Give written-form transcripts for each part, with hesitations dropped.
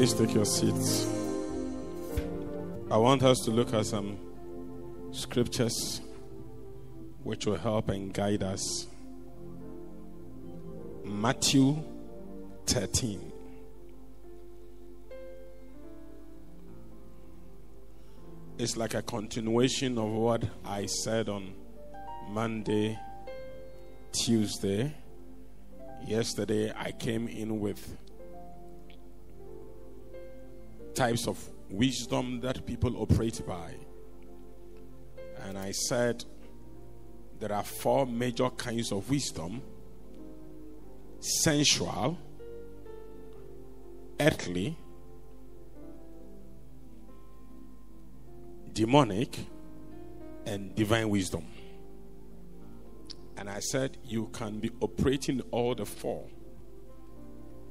Please take your seats. I want us to look at some scriptures which will help and guide us. Matthew 13. It's like a continuation of what I said on Monday, Tuesday. Yesterday, I came in with types of wisdom that people operate by. And I said there are four major kinds of wisdom: sensual, earthly, demonic, and divine wisdom. And I said you can be operating all the four.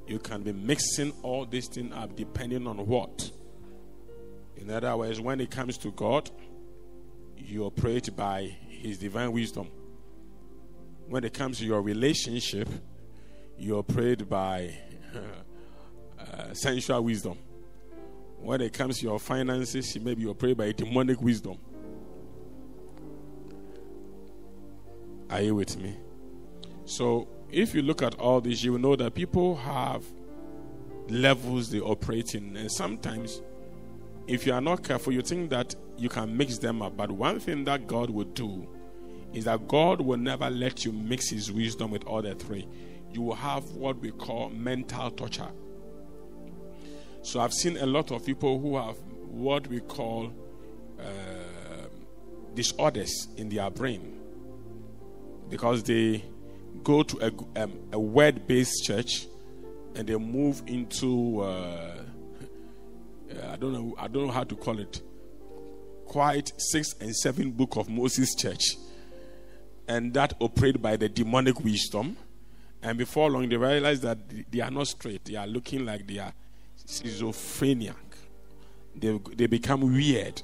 You can be mixing all these things up depending on what. In other words, when it comes to God, you operate by His divine wisdom. When it comes to your relationship, you operate by sensual wisdom. When it comes to your finances, maybe you operate by demonic wisdom. Are you with me? So, if you look at all this, you will know that people have levels they operate in. And sometimes, if you are not careful, you think that you can mix them up. But one thing that God will do is that God will never let you mix His wisdom with all the three. You will have what we call mental torture. So I've seen a lot of people who have what we call disorders in their brain, because they go to a word-based church and they move into I don't know how to call it, quite 6 and 7 book of Moses church, and that operated by the demonic wisdom. And before long they realize that they are not straight. They are looking like they are schizophrenic. They become weird,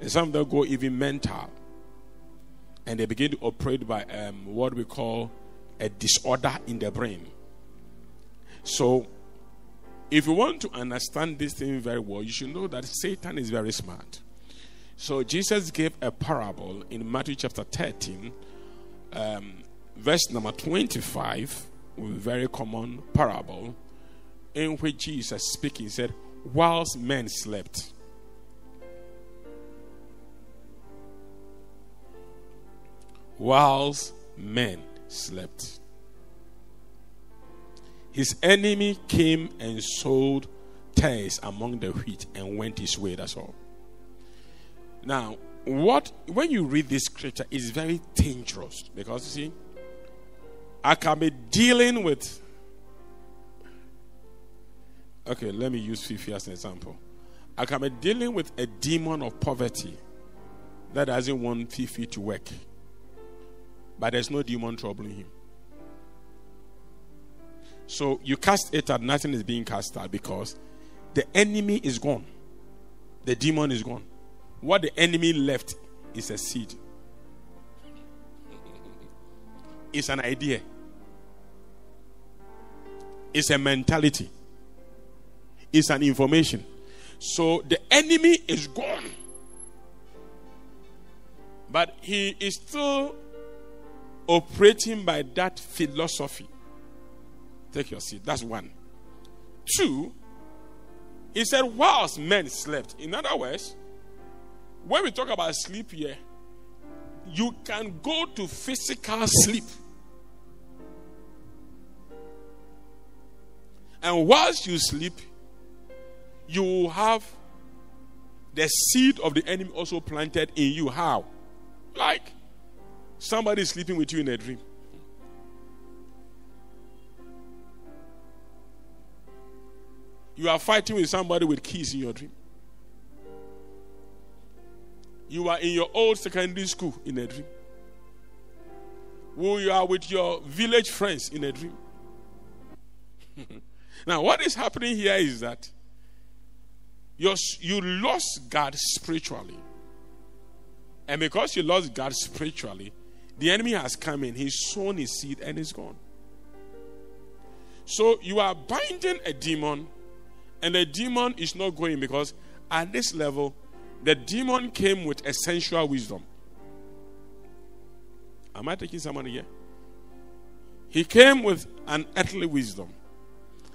and some of them go even mental, and they begin to operate by what we call a disorder in the brain. So if you want to understand this thing very well, you should know that Satan is very smart. So Jesus gave a parable in Matthew chapter 13, verse number 25, a very common parable, in which Jesus speaking said, whilst men slept. Whilst men slept, his enemy came and sowed tares among the wheat and went his way. That's all. Now, when you read this scripture, it's very dangerous, because you see, I can be dealing with. Okay, let me use Fifi as an example. I can be dealing with a demon of poverty that doesn't want Fifi to work. But there's no demon troubling him. So you cast it out, nothing is being cast out, because the enemy is gone. The demon is gone. What the enemy left is a seed. It's an idea. It's a mentality. It's an information. So the enemy is gone. But he is still operating by that philosophy. Take your seat. That's one. Two, he said, whilst men slept. In other words, when we talk about sleep here, you can go to physical sleep. And whilst you sleep, you will have the seed of the enemy also planted in you. How? Like, somebody is sleeping with you in a dream. You are fighting with somebody with keys in your dream. You are in your old secondary school in a dream. You are with your village friends in a dream. Now, what is happening here is that you lost God spiritually. And because you lost God spiritually, the enemy has come in, he's sown his seed, and it's gone. So you are binding a demon, And the demon is not going, because at this level, the demon came with a sensual wisdom. Am I taking someone here? He came with an earthly wisdom.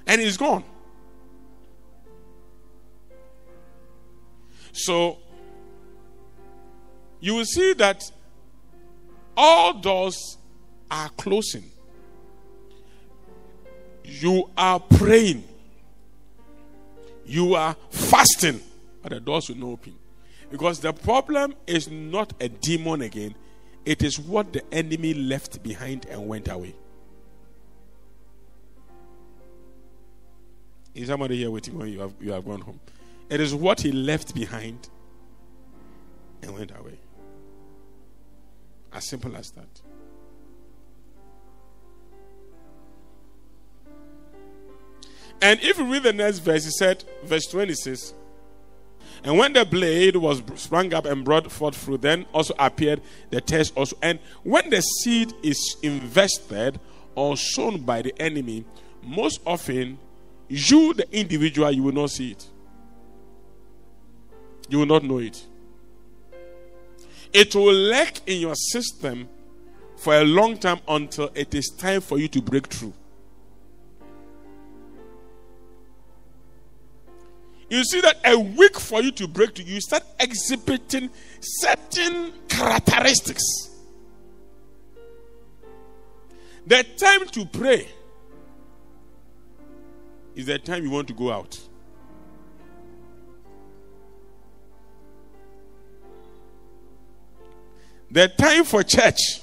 And he's gone. So, you will see that all doors are closing. You are praying. You are fasting. But the doors will not open. Because the problem is not a demon again. It is what the enemy left behind and went away. Is somebody here waiting when you have gone home? It is what he left behind and went away. As simple as that. And if you read the next verse, he said, verse 26, and when the blade was sprung up and brought forth fruit, then also appeared the test also. And when the seed is invested or sown by the enemy, most often, you, the individual, you will not see it. You will not know it. It will lurk in your system for a long time until it is time for you to break through. You see that a week for you to break through, you start exhibiting certain characteristics. The time to pray is the time you want to go out. The time for church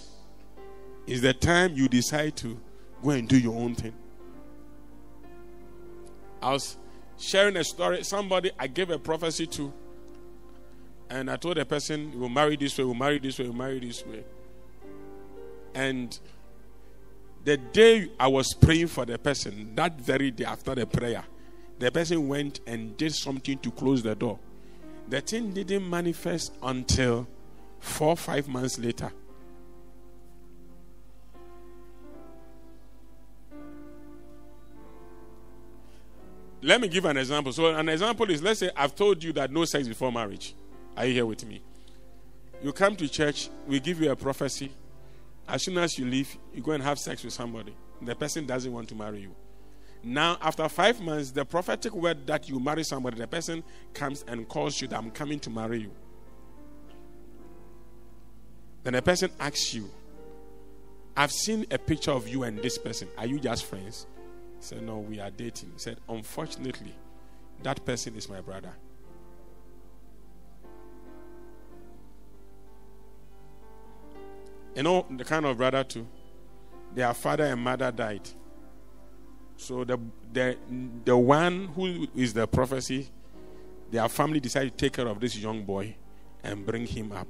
is the time you decide to go and do your own thing. I was sharing a story. Somebody I gave a prophecy to, and I told the person, we'll marry this way, we'll marry this way, we'll marry this way. And the day I was praying for the person, that very day after the prayer, the person went and did something to close the door. The thing didn't manifest until 4 or 5 months later. Let me give an example. So an example is, let's say I've told you that no sex before marriage. Are you here with me? You come to church, we give you a prophecy. As soon as you leave, you go and have sex with somebody. The person doesn't want to marry you. Now, after 5 months, the prophetic word that you marry somebody, the person comes and calls you that I'm coming to marry you. Then the person asks you, I've seen a picture of you and this person. Are you just friends? He said, no, we are dating. He said, unfortunately, that person is my brother. You know, the kind of brother too. Their father and mother died. So the one who is the prophecy, their family decided to take care of this young boy and bring him up.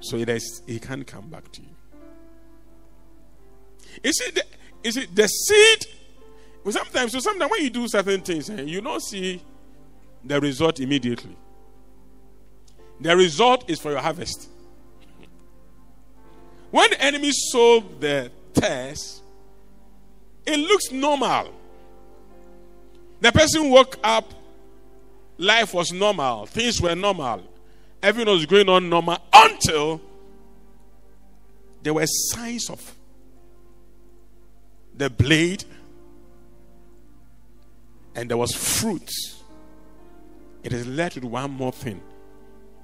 So he can't come back to you. You see the seed. Sometimes when you do certain things, you don't see the result immediately. The result is for your harvest. When the enemy sowed the test, it looks normal. The person woke up, life was normal, things were normal, everything was going on normal, until there were signs of the blade and there was fruit. It is led with one more thing,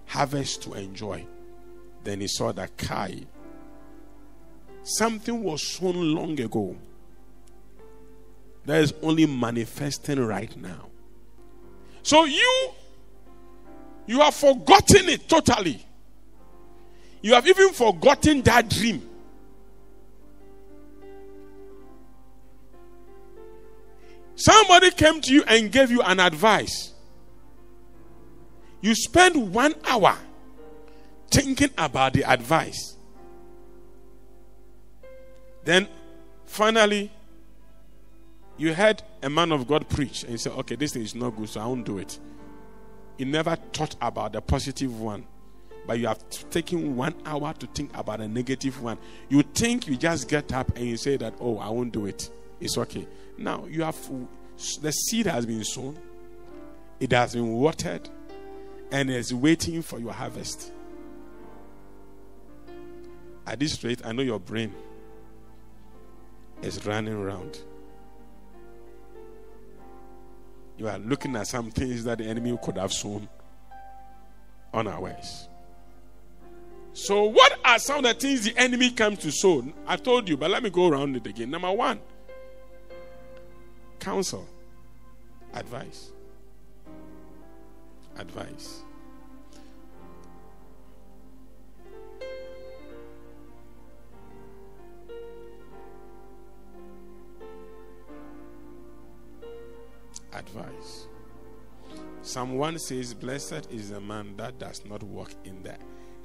harvest to enjoy. Then he saw that Kai, something was sown long ago that is only manifesting right now. So you have forgotten it totally. You have even forgotten that dream. Somebody came to you and gave you an advice. You spent 1 hour thinking about the advice. Then, finally, you heard a man of God preach and you said, okay, this thing is not good, so I won't do it. You never thought about the positive one, but you have taken 1 hour to think about a negative one. You think, you just get up and you say that, oh, I won't do it. It's okay. Now, you have The seed has been sown, it has been watered, and it's waiting for your harvest. At this rate, I know your brain is running around. You are looking at some things that the enemy could have sown unawares. So what are some of the things the enemy comes to sow? I told you, but let me go around it again. Number one, counsel, advice. Advice. Psalm 1 says, "Blessed is the man that does not walk in the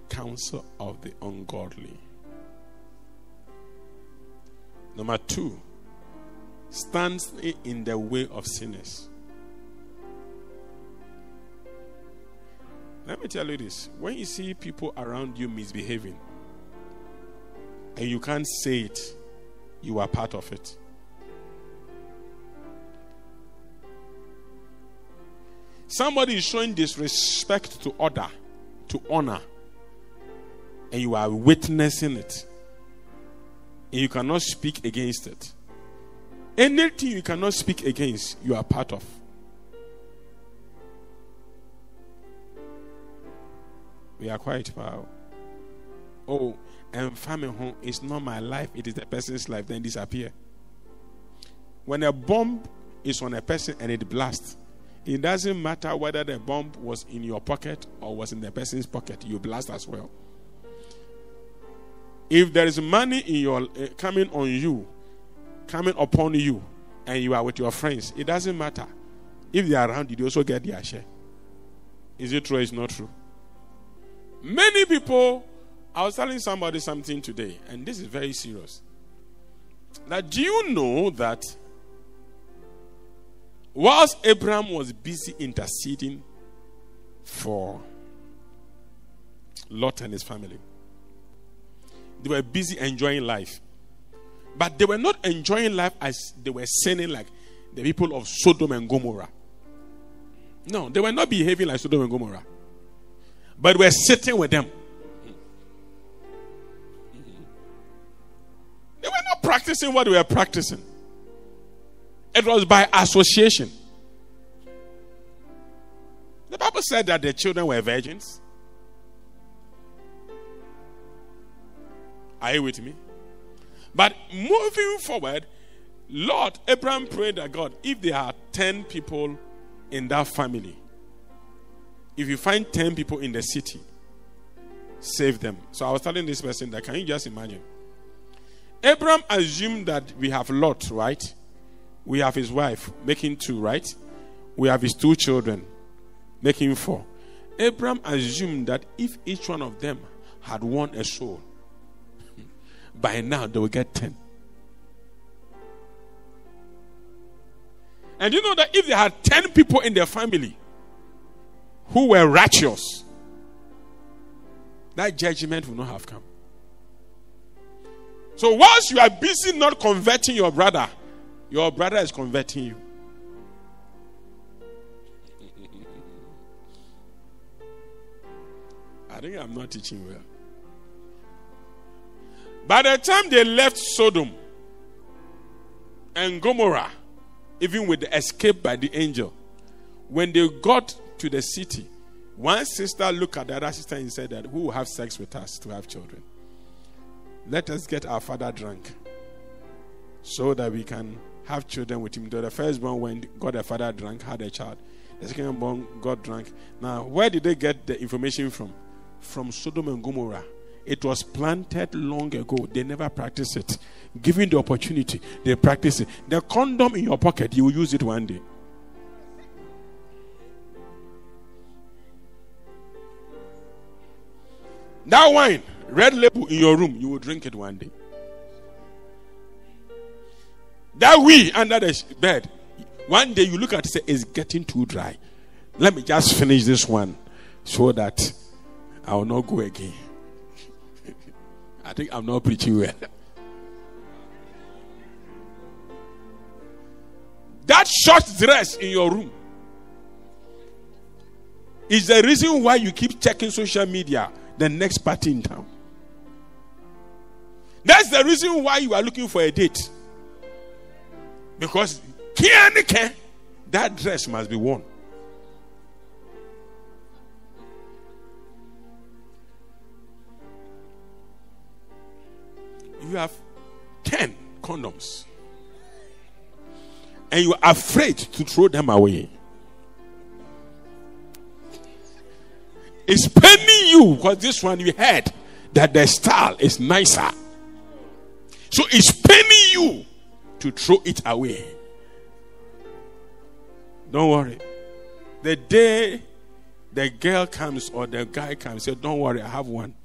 counsel of the ungodly." Number two, stands in the way of sinners. Let me tell you this: when you see people around you misbehaving and you can't say it, you are part of it. Somebody is showing disrespect to order, to honor, and you are witnessing it, and you cannot speak against it. Anything you cannot speak against, you are part of. We are quiet, pal. Oh, and family home is not my life, it is the person's life, then disappear. When a bomb is on a person and it blasts, it doesn't matter whether the bomb was in your pocket or was in the person's pocket. You blast as well. If there is money in your coming upon you, and you are with your friends, it doesn't matter. If they are around you, they also get their share. Is it true? It's not true. Many people. I was telling somebody something today, and this is very serious. Now, do you know that? Whilst Abraham was busy interceding for Lot and his family, they were busy enjoying life. But they were not enjoying life as they were sinning like the people of Sodom and Gomorrah. No, they were not behaving like Sodom and Gomorrah. But we were sitting with them. They were not practicing what they were practicing. It was by association. The Bible said that the children were virgins. Are you with me? But moving forward, Lord, Abraham prayed that God, if there are 10 people in that family, if you find 10 people in the city, save them. So I was telling this person that, can you just imagine? Abraham assumed that we have Lot, right? We have his wife, making 2, right? We have his 2 children, making 4. Abraham assumed that if each one of them had won a soul, by now they will get 10. And you know that if they had 10 people in their family who were righteous, that judgment would not have come. So whilst you are busy not converting your brother is converting you. I think I'm not teaching well. By the time they left Sodom and Gomorrah, even with the escape by the angel, when they got to the city, one sister looked at the other sister and said that, who will have sex with us to have children? Let us get our father drunk so that we can have children with him. Though the firstborn went, got the father drunk, had a child. The secondborn got drunk. Now, where did they get the information from? From Sodom and Gomorrah. It was planted long ago. They never practiced it. Given the opportunity, they practice it. The condom in your pocket, you will use it one day. That wine, red label in your room, you will drink it one day. That we under the bed, one day you look at it and say, it's getting too dry. Let me just finish this one so that I will not go again. I think I'm not preaching well. That short dress in your room is the reason why you keep checking social media, the next party in town. That's the reason why you are looking for a date. Because that dress must be worn. You have 10 condoms and you are afraid to throw them away. It's paining you because this one you heard that the style is nicer. So it's paining you to throw it away. Don't worry. The day the girl comes or the guy comes, say, don't worry, I have one.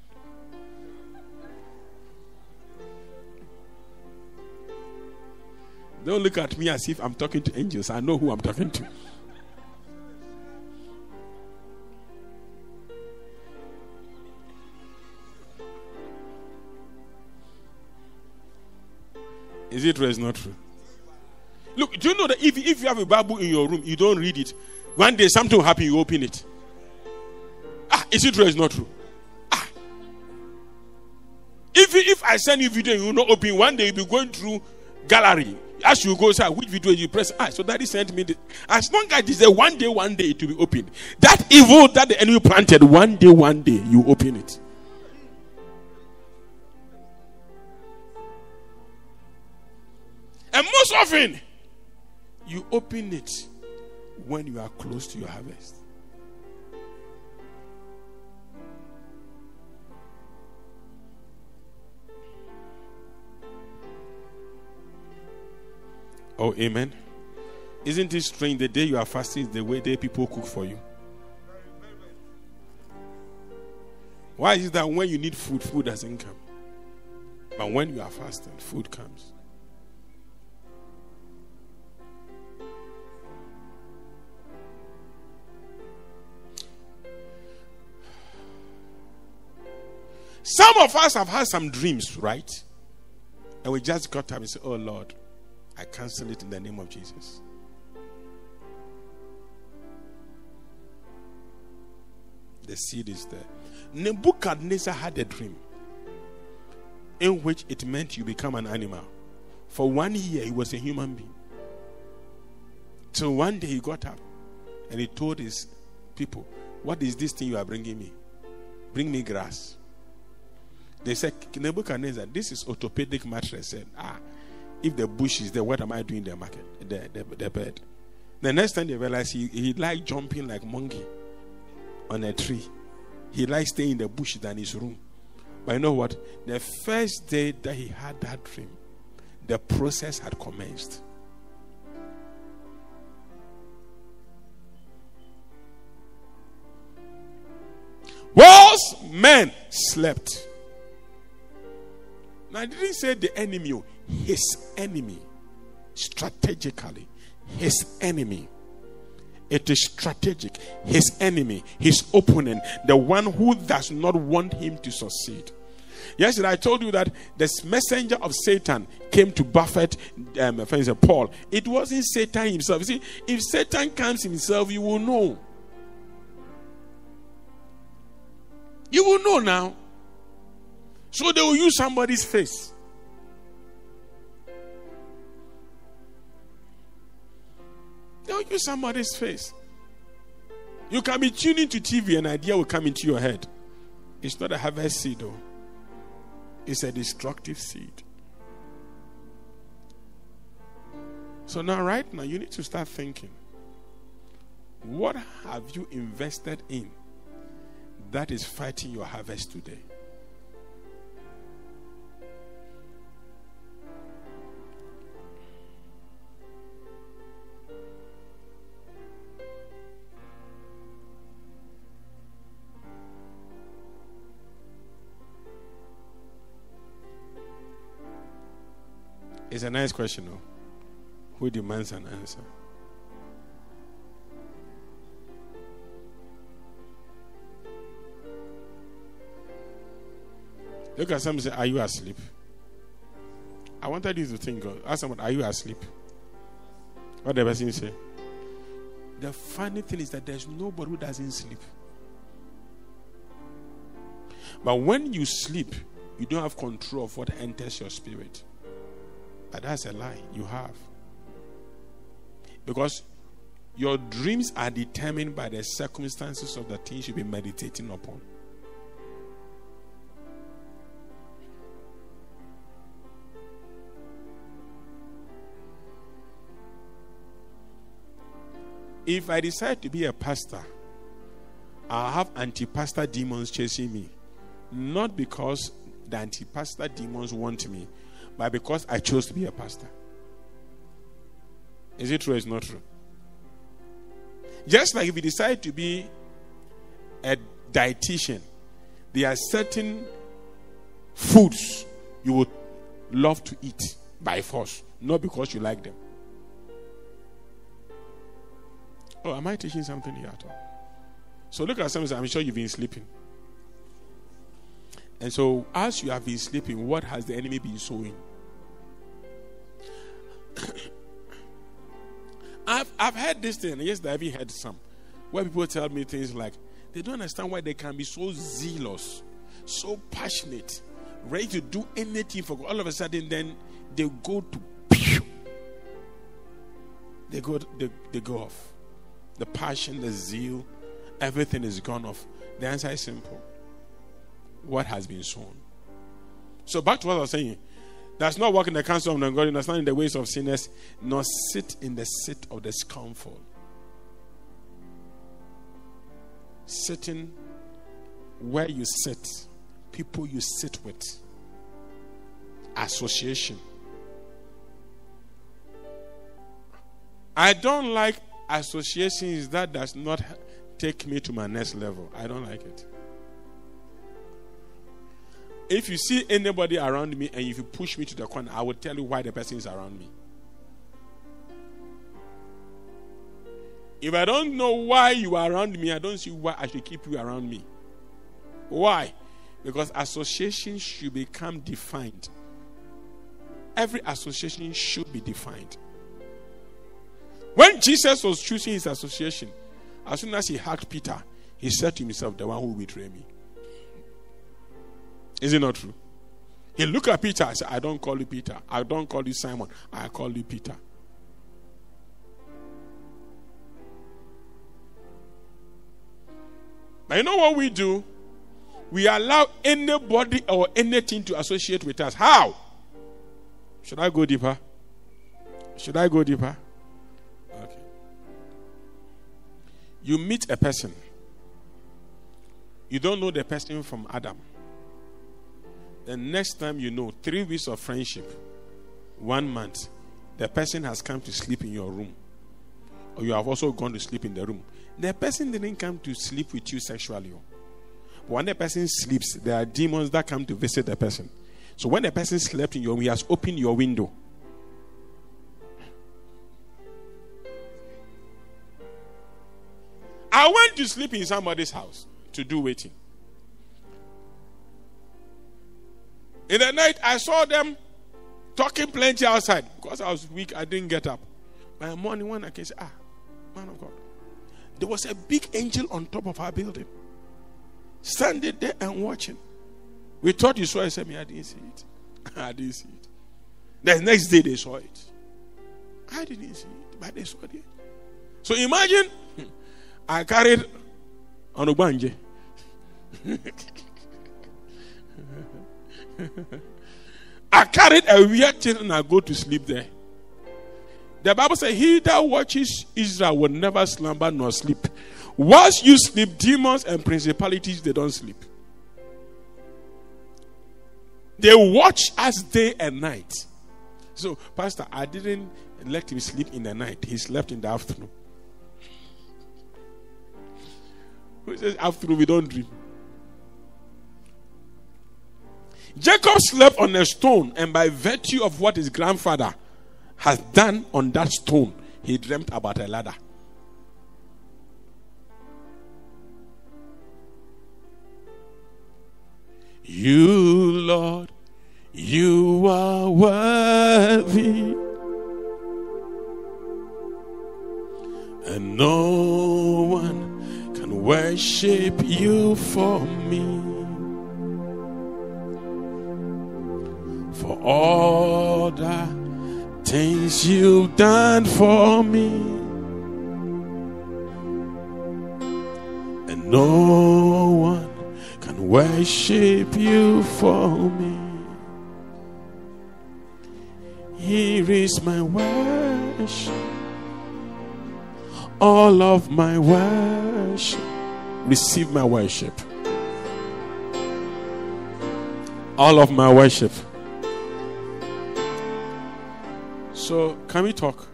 Don't look at me as if I'm talking to angels. I know who I'm talking to. Is it true or is not true? Look, do you know that if you have a Bible in your room, you don't read it. One day something will happen, you open it. Is it true or is not true? If I send you a video, you will not open. One day you'll be going through gallery. As you go, sir, which video you press? So daddy sent me this. As long as it's a one day it will be opened. That evil that the enemy planted, one day you open it. And most often, you open it when you are close to your harvest. Oh, amen. Isn't it strange? The day you are fasting is the way that people cook for you. Why is it that when you need food, food doesn't come? But when you are fasting, food comes. Some of us have had some dreams, right? And we just got up and said, oh Lord, I cancel it in the name of Jesus. The seed is there. Nebuchadnezzar had a dream in which it meant you become an animal. For 1 year, he was a human being. So one day he got up and he told his people, what is this thing you are bringing me? Bring me grass. They said, Nebuchadnezzar, this is orthopedic mattress. Said, if the bush is there, what am I doing in the market? The bed. The next time they realized he liked jumping like monkey on a tree. He liked staying in the bush than his room. But you know what? The first day that he had that dream, the process had commenced. Whilst men slept. I didn't say the enemy, his enemy. Strategically, his enemy. It is strategic. His enemy, his opponent, the one who does not want him to succeed. Yesterday I told you that this messenger of Satan came to buffet Paul. It wasn't Satan himself. You see, if Satan comes himself, you will know. You will know now. So they will use somebody's face. They'll use somebody's face. You can be tuning to TV, an idea will come into your head. It's not a harvest seed though. It's a destructive seed. So now, right now, you need to start thinking. What have you invested in that is fighting your harvest today? It's a nice question, though. Who demands an answer? Look at someone and say, are you asleep? I wanted you to think, ask someone, are you asleep? What the person say? The funny thing is that there's nobody who doesn't sleep. But when you sleep, you don't have control of what enters your spirit. But that's a lie. You have. Because your dreams are determined by the circumstances of the things you've been meditating upon. If I decide to be a pastor, I'll have anti-pastor demons chasing me. Not because the anti-pastor demons want me, but because I chose to be a pastor. Is it true or is it not true? Just like if you decide to be a dietitian, there are certain foods you would love to eat by force, not because you like them. Oh, am I teaching something here at all? So look at something. I'm sure you've been sleeping. And so as you have been sleeping, what has the enemy been sowing? I've heard this thing. Yes, I've even heard some. Where people tell me things like, they don't understand why they can be so zealous, so passionate, ready to do anything for God. All of a sudden, then they go to they go off. The passion, the zeal, everything is gone off. The answer is simple. What has been sown? So back to what I was saying. Does not walk in the counsel of the ungodly, not in the ways of sinners, nor sit in the seat of the scornful. Sitting where you sit, people you sit with, association. I don't like associations that does not take me to my next level. I don't like it. If you see anybody around me and if you push me to the corner, I will tell you why the person is around me. If I don't know why you are around me, I don't see why I should keep you around me. Why? Because association should become defined. Every association should be defined. When Jesus was choosing his association, as soon as he hacked Peter, he said to himself, the one who will betray me. Is it not true? He looked at Peter and said, I don't call you Peter. I don't call you Simon. I call you Peter. But you know what we do? We allow anybody or anything to associate with us. How? Should I go deeper? Should I go deeper? Okay. You meet a person. You don't know the person from Adam. The next time you know, 3 weeks of friendship, 1 month, the person has come to sleep in your room. Or you have also gone to sleep in the room. The person didn't come to sleep with you sexually. But when the person sleeps, there are demons that come to visit the person. So when the person slept in your room, he has opened your window. I went to sleep in somebody's house to do waiting. In the night, I saw them talking plenty outside. Because I was weak, I didn't get up. By the morning, when I came, man of God, there was a big angel on top of our building, standing there and watching. We thought you saw it. I said, me, I didn't see it. I didn't see it. The next day, they saw it. I didn't see it, but they saw it. So imagine, I carried on a bungee. I carried a weird thing and I go to sleep there. The Bible says, he that watches Israel will never slumber nor sleep. Once you sleep, demons and principalities, they don't sleep. They watch us day and night. So, Pastor, I didn't let him sleep in the night. He slept in the afternoon. Who says afternoon we don't dream? Jacob slept on a stone, and by virtue of what his grandfather has done on that stone, he dreamt about a ladder. You, Lord, you are worthy. No one can worship you for me, for all the things you've done for me, and no one can worship you for me. Here is my worship, all of my worship. Receive my worship, all of my worship. So can we talk?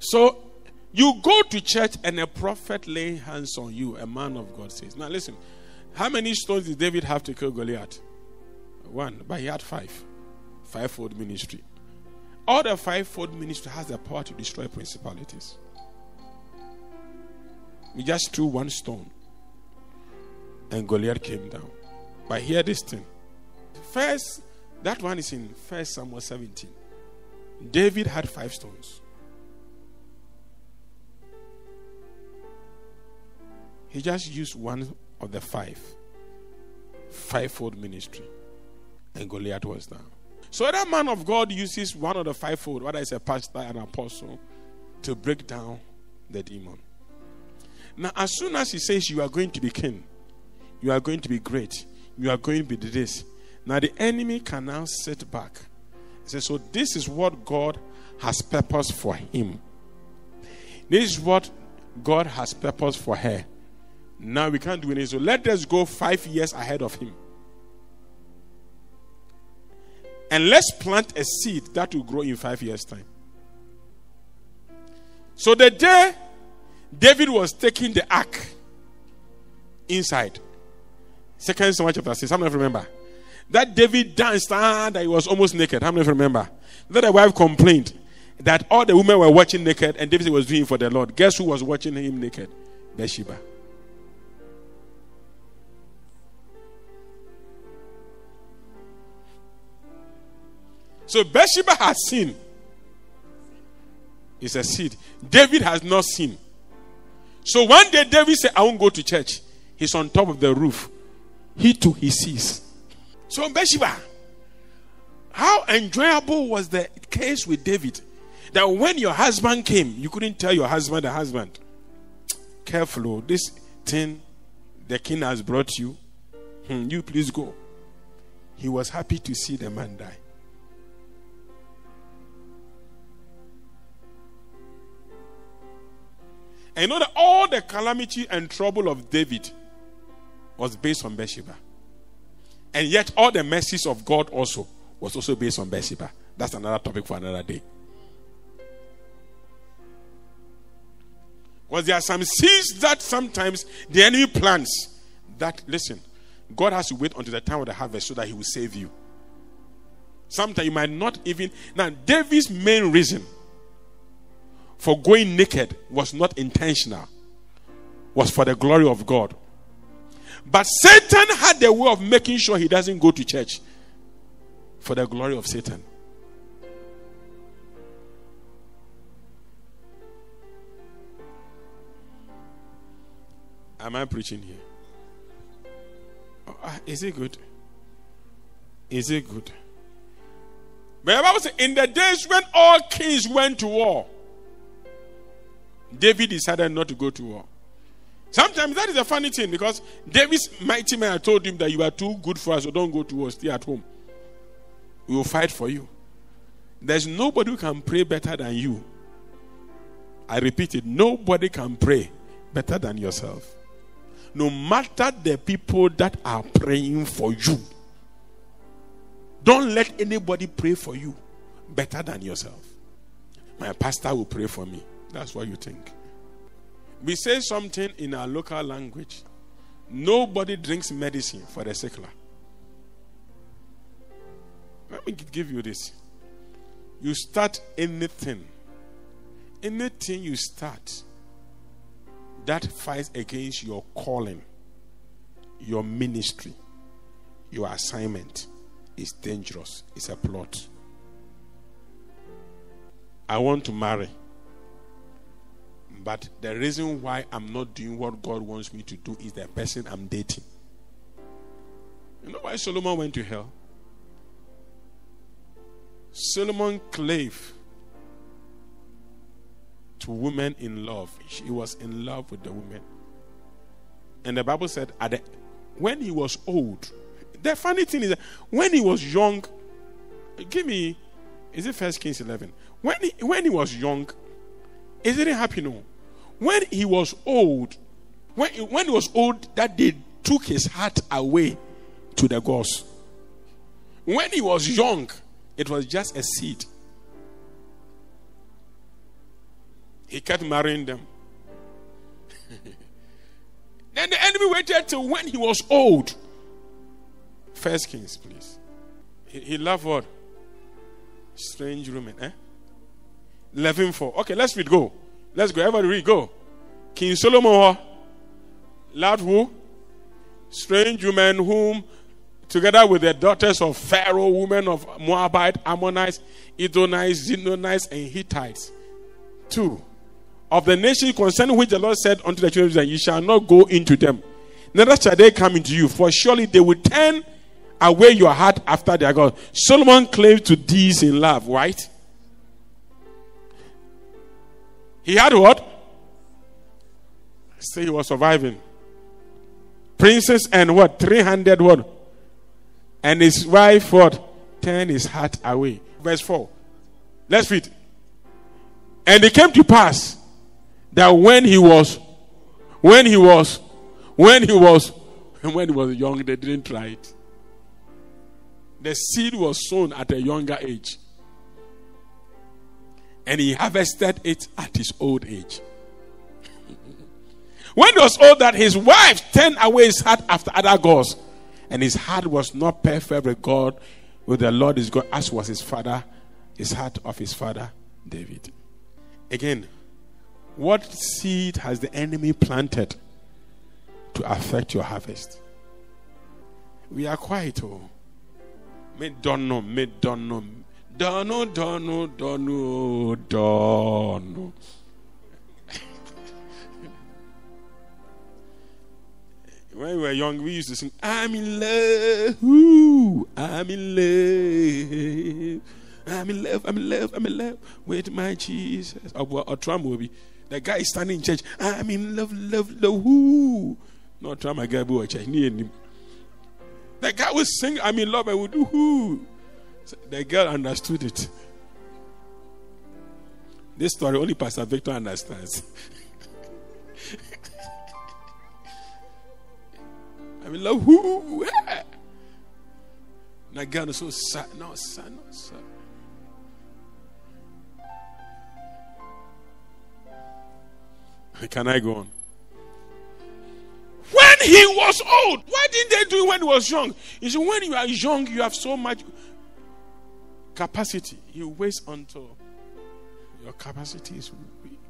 So you go to church and a prophet lay hands on you, a man of God says. Now listen, how many stones did David have to kill Goliath? One, but he had five. Fivefold ministry. All the fivefold ministry has the power to destroy principalities. We just threw one stone and Goliath came down. But hear this thing. First, that one is in 1 Samuel 17. David had five stones. He just used one of the five. Fivefold ministry. And Goliath was down. So that man of God uses one of the fivefold, whether it's a pastor, an apostle, to break down the demon. Now, as soon as he says you are going to be king, you are going to be great, you are going to be this, now the enemy can now sit back. He says, so this is what God has purposed for him. This is what God has purposed for her. Now we can't do anything. So let us go 5 years ahead of him. And let's plant a seed that will grow in 5 years' time. So the day David was taking the ark inside, 2 Samuel chapter 6, how many of you remember? That David danced and he was almost naked. How many of you remember? That the wife complained that all the women were watching naked and David was doing for the Lord. Guess who was watching him naked? Beersheba. So Bathsheba has seen. It's a seed. David has not seen. So one day David said, I won't go to church. He's on top of the roof. He too, he sees. So Bathsheba, how enjoyable was the case with David? That when your husband came, you couldn't tell your husband, careful, this thing the king has brought you. You please go. He was happy to see the man die. I know that all the calamity and trouble of David was based on Bathsheba. And yet all the mercies of God also was also based on Bathsheba. That's another topic for another day. Because there are some seeds that sometimes the enemy plants that, listen, God has to wait until the time of the harvest so that he will save you. Sometimes you might not even... Now, David's main reason for going naked was not intentional, was for the glory of God. But Satan had a way of making sure he doesn't go to church for the glory of Satan. Am I preaching here? Is it good? Is it good? But the Bible says, in the days when all kings went to war, David decided not to go to war. Sometimes that is a funny thing, because David's mighty men had told him that you are too good for us, so don't go to war, stay at home. We will fight for you. There's nobody who can pray better than you. I repeat it, nobody can pray better than yourself. No matter the people that are praying for you, don't let anybody pray for you better than yourself. My pastor will pray for me. That's what you think. We say something in our local language. Nobody drinks medicine for the sickler. Let me give you this. You start anything. Anything you start that fights against your calling, your ministry, your assignment is dangerous. It's a plot. I want to marry. But the reason why I'm not doing what God wants me to do is the person I'm dating. You know why Solomon went to hell? Solomon clave to women in love. He was in love with the woman. And the Bible said, when he was old, the funny thing is that when he was young, is it First Kings 11? When he was young, it didn't happen. No. When he was old, when he was old, that they took his heart away to the gods. When he was young, it was just a seed. He kept marrying them. Then the enemy waited till when he was old. First Kings, please. He loved what? Strange women, eh? 11:4. Okay, let's read. Go. Let's go. Everybody read. Go. King Solomon loved who? Strange women whom, together with the daughters of Pharaoh, women of Moabite, Ammonites, Edomites, Zidonites, and Hittites. 2. Of the nation concerning which the Lord said unto the children of Israel, you shall not go into them, neither shall they come into you, for surely they will turn away your heart after their God. Solomon claimed to these in love, right? He had what? Still he was surviving. Princes and what? 300 what? And his wife what? Turned his heart away. Verse 4. Let's read. And it came to pass that when he was young, they didn't try it. The seed was sown at a younger age, and he harvested it at his old age. When he was old, that his wife turned away his heart after other gods, and his heart was not perfect with God, with the Lord his God, as was his father, his heart of his father David. Again, what seed has the enemy planted to affect your harvest? We are quiet. Oh, me don't know, don't know. When we were young, we used to sing, I'm in love, ooh, I'm in love. I'm in love, I'm in love, I'm in love with my Jesus. Or Trump will be. The guy is standing in church. I'm in love, love, love. Who? No, Trump, I got to go to church. The guy will sing, I'm in love, I will do who? So the girl understood it. This story only Pastor Victor understands. I'm in love, who? The girl is so sad. No, sad, no, sad. Can I go on? When he was old, why didn't they do it when he was young? You see, when you are young, you have so much capacity. You waste until your capacity is weak.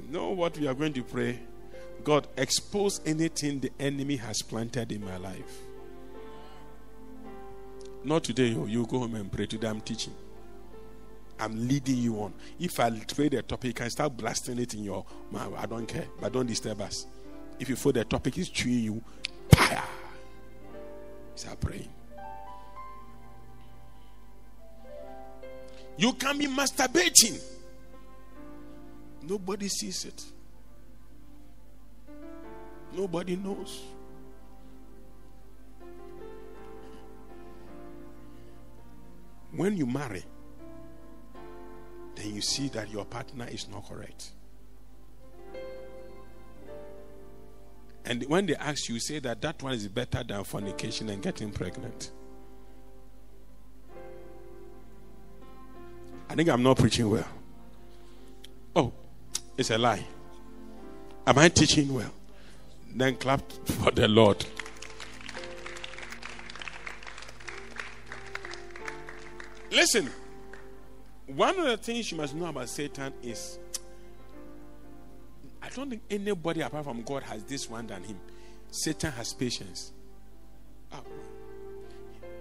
You know what we are going to pray? God, expose anything the enemy has planted in my life. Not today. You go home and pray. Today I'm teaching. I'm leading you on. If I trade a topic, you can start blasting it in your mouth. I don't care, but don't disturb us. If you feel the topic is chewing you, fire. Start praying. You can be masturbating. Nobody sees it. Nobody knows. When you marry, then you see that your partner is not correct. And when they ask you, you say that that one is better than fornication and getting pregnant. I think I'm not preaching well. Oh, it's a lie. Am I teaching well? Then clap for the Lord. Listen. One of the things you must know about Satan is, I don't think anybody apart from God has this one than him. Satan has patience.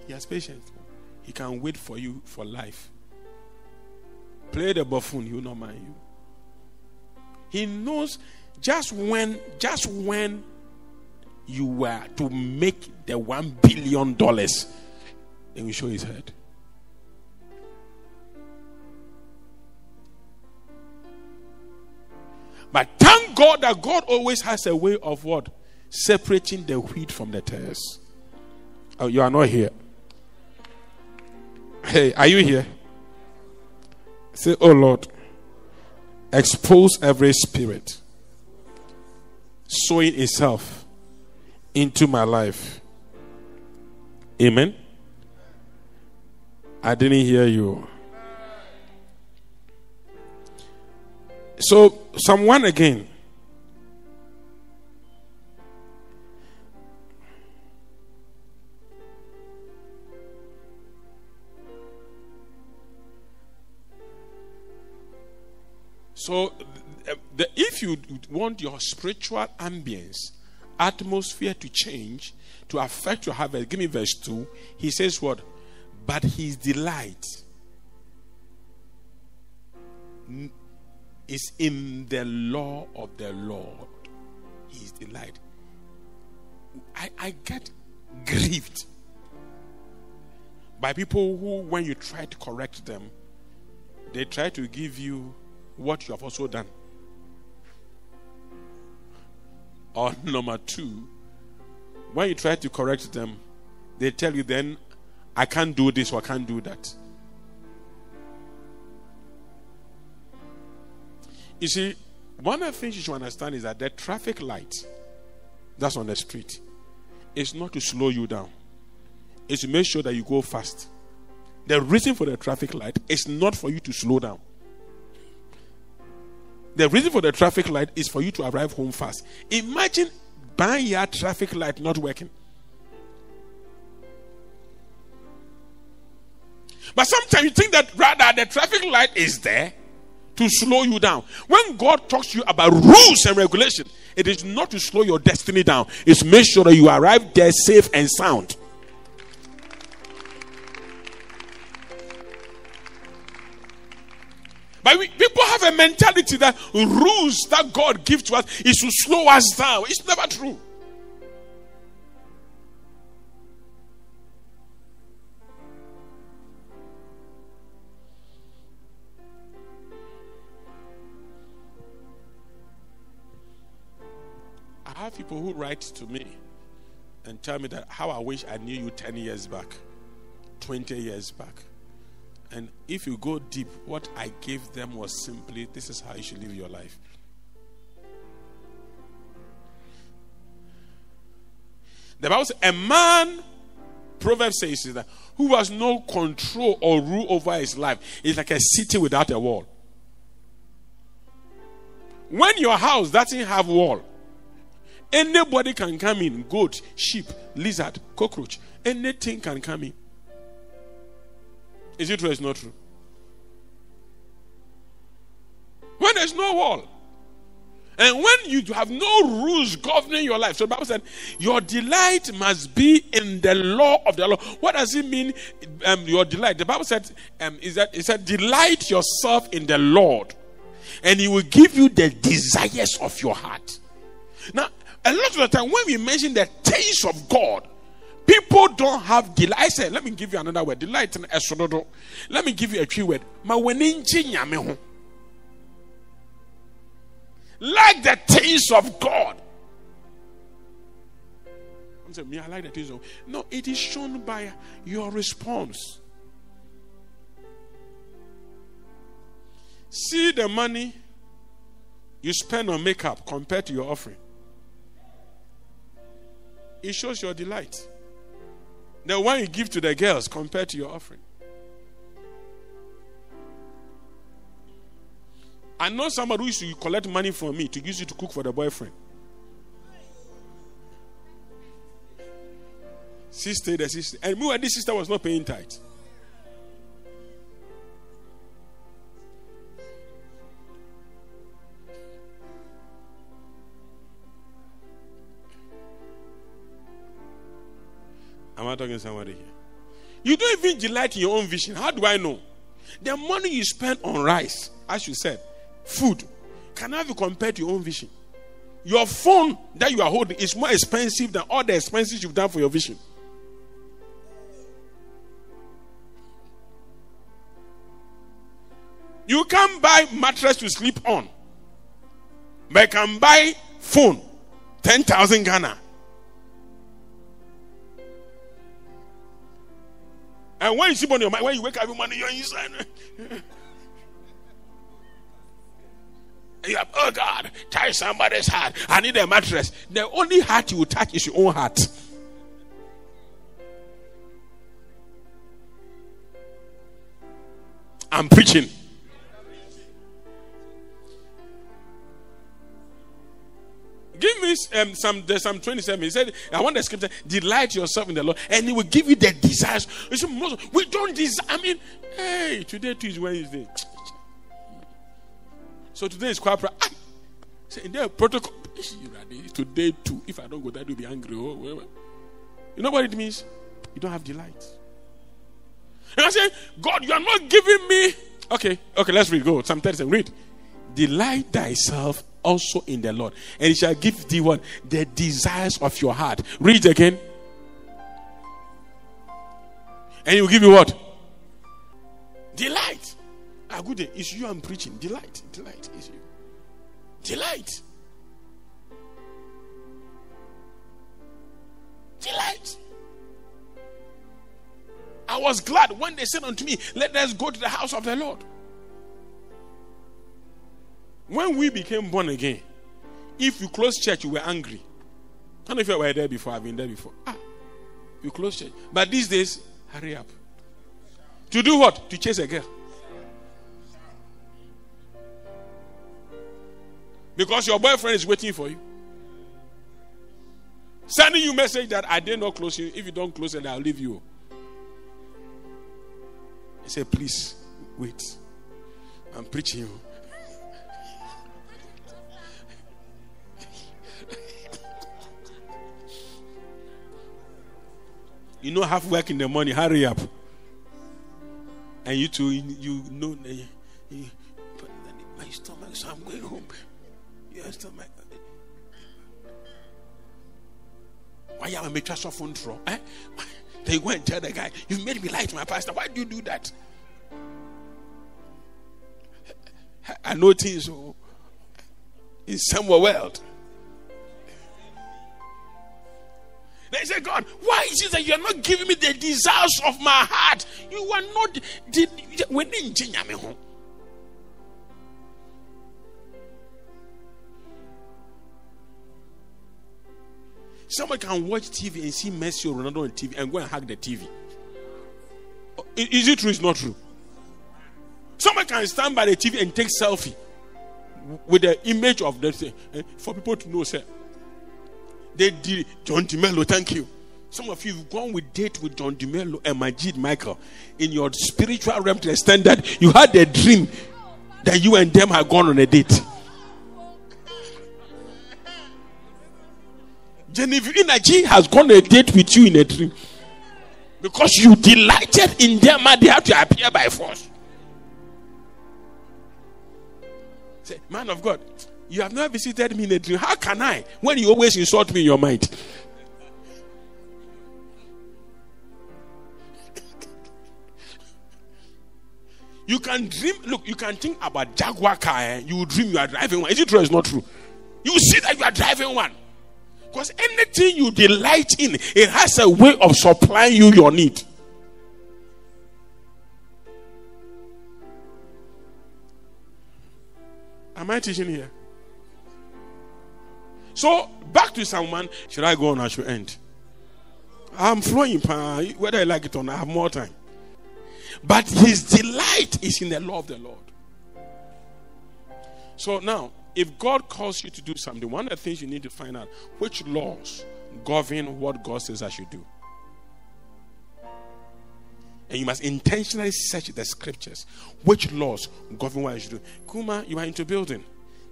He has patience. He can wait for you for life. Play the buffoon, he will not mind you. He knows just when you were to make the $1 billion, he will show his head. But thank God that God always has a way of what? Separating the wheat from the tares. Oh, you are not here. Hey, are you here? Say, oh Lord, expose every spirit sowing itself into my life. Amen. I didn't hear you. So, Psalm 1 again. So, if you want your spiritual ambience, atmosphere to change, to affect your harvest, give me verse 2. He says what? But his delight is in the law of the Lord. His delight. I get grieved by people who, when you try to correct them, they try to give you what you have also done. Or number 2, when you try to correct them, they tell you then, I can't do this or I can't do that. You see, one of the things you should understand is that the traffic light that's on the street is not to slow you down. It's to make sure that you go fast. The reason for the traffic light is not for you to slow down. The reason for the traffic light is for you to arrive home fast. Imagine Banya traffic light not working. But sometimes you think that rather the traffic light is there to slow you down. When God talks to you about rules and regulations, it is not to slow your destiny down. It's make sure that you arrive there safe and sound. But people have a mentality that rules that God gives to us is to slow us down. It's never true. I have people who write to me and tell me that how I wish I knew you 10 years back, 20 years back. And if you go deep, what I gave them was simply, this is how you should live your life. The Bible says, a man, Proverbs says, is that who has no control or rule over his life is like a city without a wall. When your house doesn't have wall, anybody can come in. Goat, sheep, lizard, cockroach, anything can come in. Is it true or is it not true? When there's no wall, and when you have no rules governing your life, so the Bible said, your delight must be in the law of the Lord. What does it mean? Your delight. The Bible said, it said, delight yourself in the Lord, and He will give you the desires of your heart. Now, a lot of the time when we mention the things of God, people don't have delight. I said, let me give you another word. Delight in Esododo. Let me give you a true word. Like the things of God. I'm saying, yeah, I like the things of God. No, it is shown by your response. See the money you spend on makeup compared to your offering. It shows your delight. The one you give to the girls compared to your offering. I know somebody who used to collect money from me to use it to cook for the boyfriend. She stayed there. And me, this sister was not paying tithe. Am I talking to somebody here? You don't even delight in your own vision. How do I know? The money you spend on rice, as you said, food, cannot be compared to your own vision. Your phone that you are holding is more expensive than all the expenses you've done for your vision. You can't buy mattress to sleep on, but you can buy phone, 10,000 Ghana. And when you sleep on your mind, when you wake up every morning, you're inside. You have, oh God, touch somebody's heart. I need a mattress. The only heart you will touch is your own heart. I'm preaching. Give me Psalm 27. He said, I want the scripture, delight yourself in the Lord, and He will give you the desires. We don't desire. I mean, hey, today too is Wednesday. So today is quite. Say, in their protocol, today too. If I don't go, that will be angry. You know what it means? You don't have delight. And I say, God, you are not giving me. Okay, let's read. Go. Psalm 37. Read. Delight thyself also in the Lord, and He shall give thee what? The desires of your heart. Read again. And He will give you what? Delight. Ah, good day. It's you I'm preaching. Delight. Delight is you. Delight. Delight. I was glad when they said unto me, let us go to the house of the Lord. When we became born again, if you close church, you were angry. I don't know if you were there before. I've been there before. You close church. But these days, hurry up. To do what? To chase a girl. Because your boyfriend is waiting for you. Sending you a message that I did not close you. If you don't close it, I'll leave you. I say, please, wait. I'm preaching you. You know, half work in the morning, hurry up. And you too, you know, my stomach, so I'm going home. Your stomach. Why am I making a phone throw? They go and tell the guy, you've made me lie to my pastor. Why do you do that? I know things in some world. They say, God, why is it that you are not giving me the desires of my heart? You are not. Someone can watch TV and see Messi or Ronaldo on TV and go and hack the TV. Is it true? It's not true. Someone can stand by the TV and take selfie with the image of the for people to know, sir. They did John Dumelo, thank you. Some of you have gone with date with John Dumelo and Majid Michael in your spiritual realm to the extent that you had a dream that you and them had gone on a date. Genevieve has gone on a date with you in a dream because you delighted in them and they have to appear by force. Say, man of God, you have not visited me in a dream. How can I? When you always insult me in your mind. You can dream. Look, you can think about Jaguar car. You dream you are driving one. Is it true or is not true? You see that you are driving one. Because anything you delight in, it has a way of supplying you your need. Am I teaching here? So, back to someone. Should I go on or should I end? I'm flowing, whether I like it or not, I have more time. But his delight is in the law of the Lord. So now, if God calls you to do something, one of the things you need to find out, which laws govern what God says I should do? And you must intentionally search the scriptures. Which laws govern what I should do? Kuma, you are into building.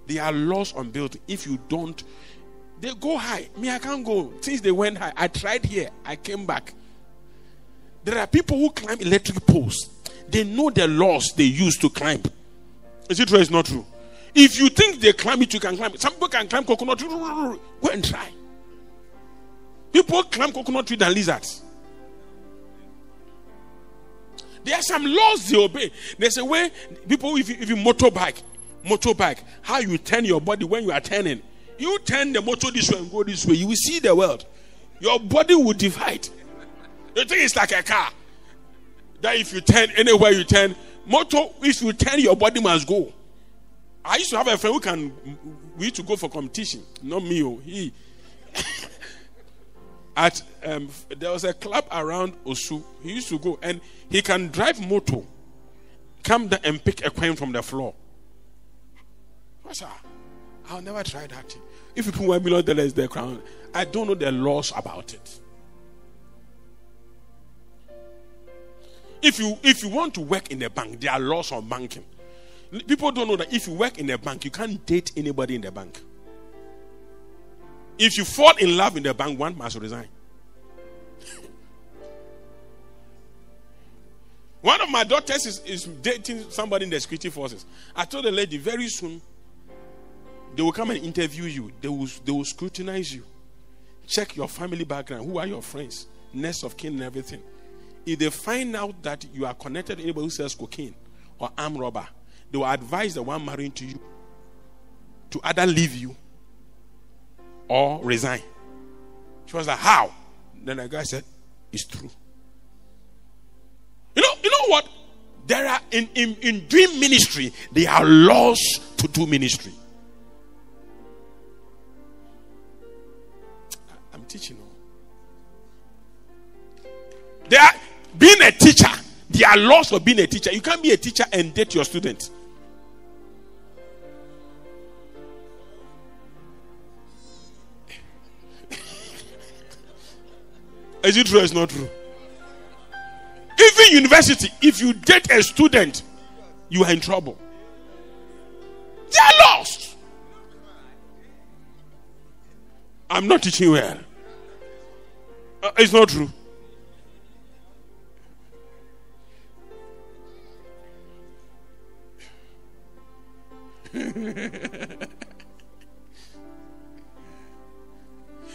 There are laws on building. If you don't, they go high. Me, I can't go. Since they went high, I tried here. I came back. There are people who climb electric poles. They know the laws they use to climb. Is it true or is not true? If you think they climb it, you can climb it. Some people can climb coconut tree. Go and try. People climb coconut tree than lizards. There are some laws they obey. There's a way people, if you motorbike, how you turn your body when you are turning. You turn the motor this way and go this way. You will see the world. Your body will divide. You think it's like a car. That if you turn anywhere you turn, motor, if you turn, your body must go. I used to have a friend we used to go for competition. Not me, he. At there was a club around Osu. He used to go, and he can drive motor, come down and pick a coin from the floor. What's that? I'll never try that. If you put $1 million in the crown, I don't know the laws about it. If you want to work in the bank, there are laws on banking. People don't know that if you work in the bank, you can't date anybody in the bank. If you fall in love in the bank, one must resign. One of my daughters is dating somebody in the security forces. I told the lady, very soon they will come and interview you. They will scrutinize you. Check your family background. Who are your friends? Nest of kin and everything. If they find out that you are connected to anybody who sells cocaine or armed robber, they will advise the one marrying to you to either leave you or resign. She was like, how? Then the guy said, it's true. You know what? There are in doing ministry, there are laws to do ministry. I'm teaching you. There are being a teacher. There are laws for being a teacher. You can't be a teacher and date your student. Is it true or is not true? Even university, if you date a student, you are in trouble. They are lost. I'm not teaching well. It's not true.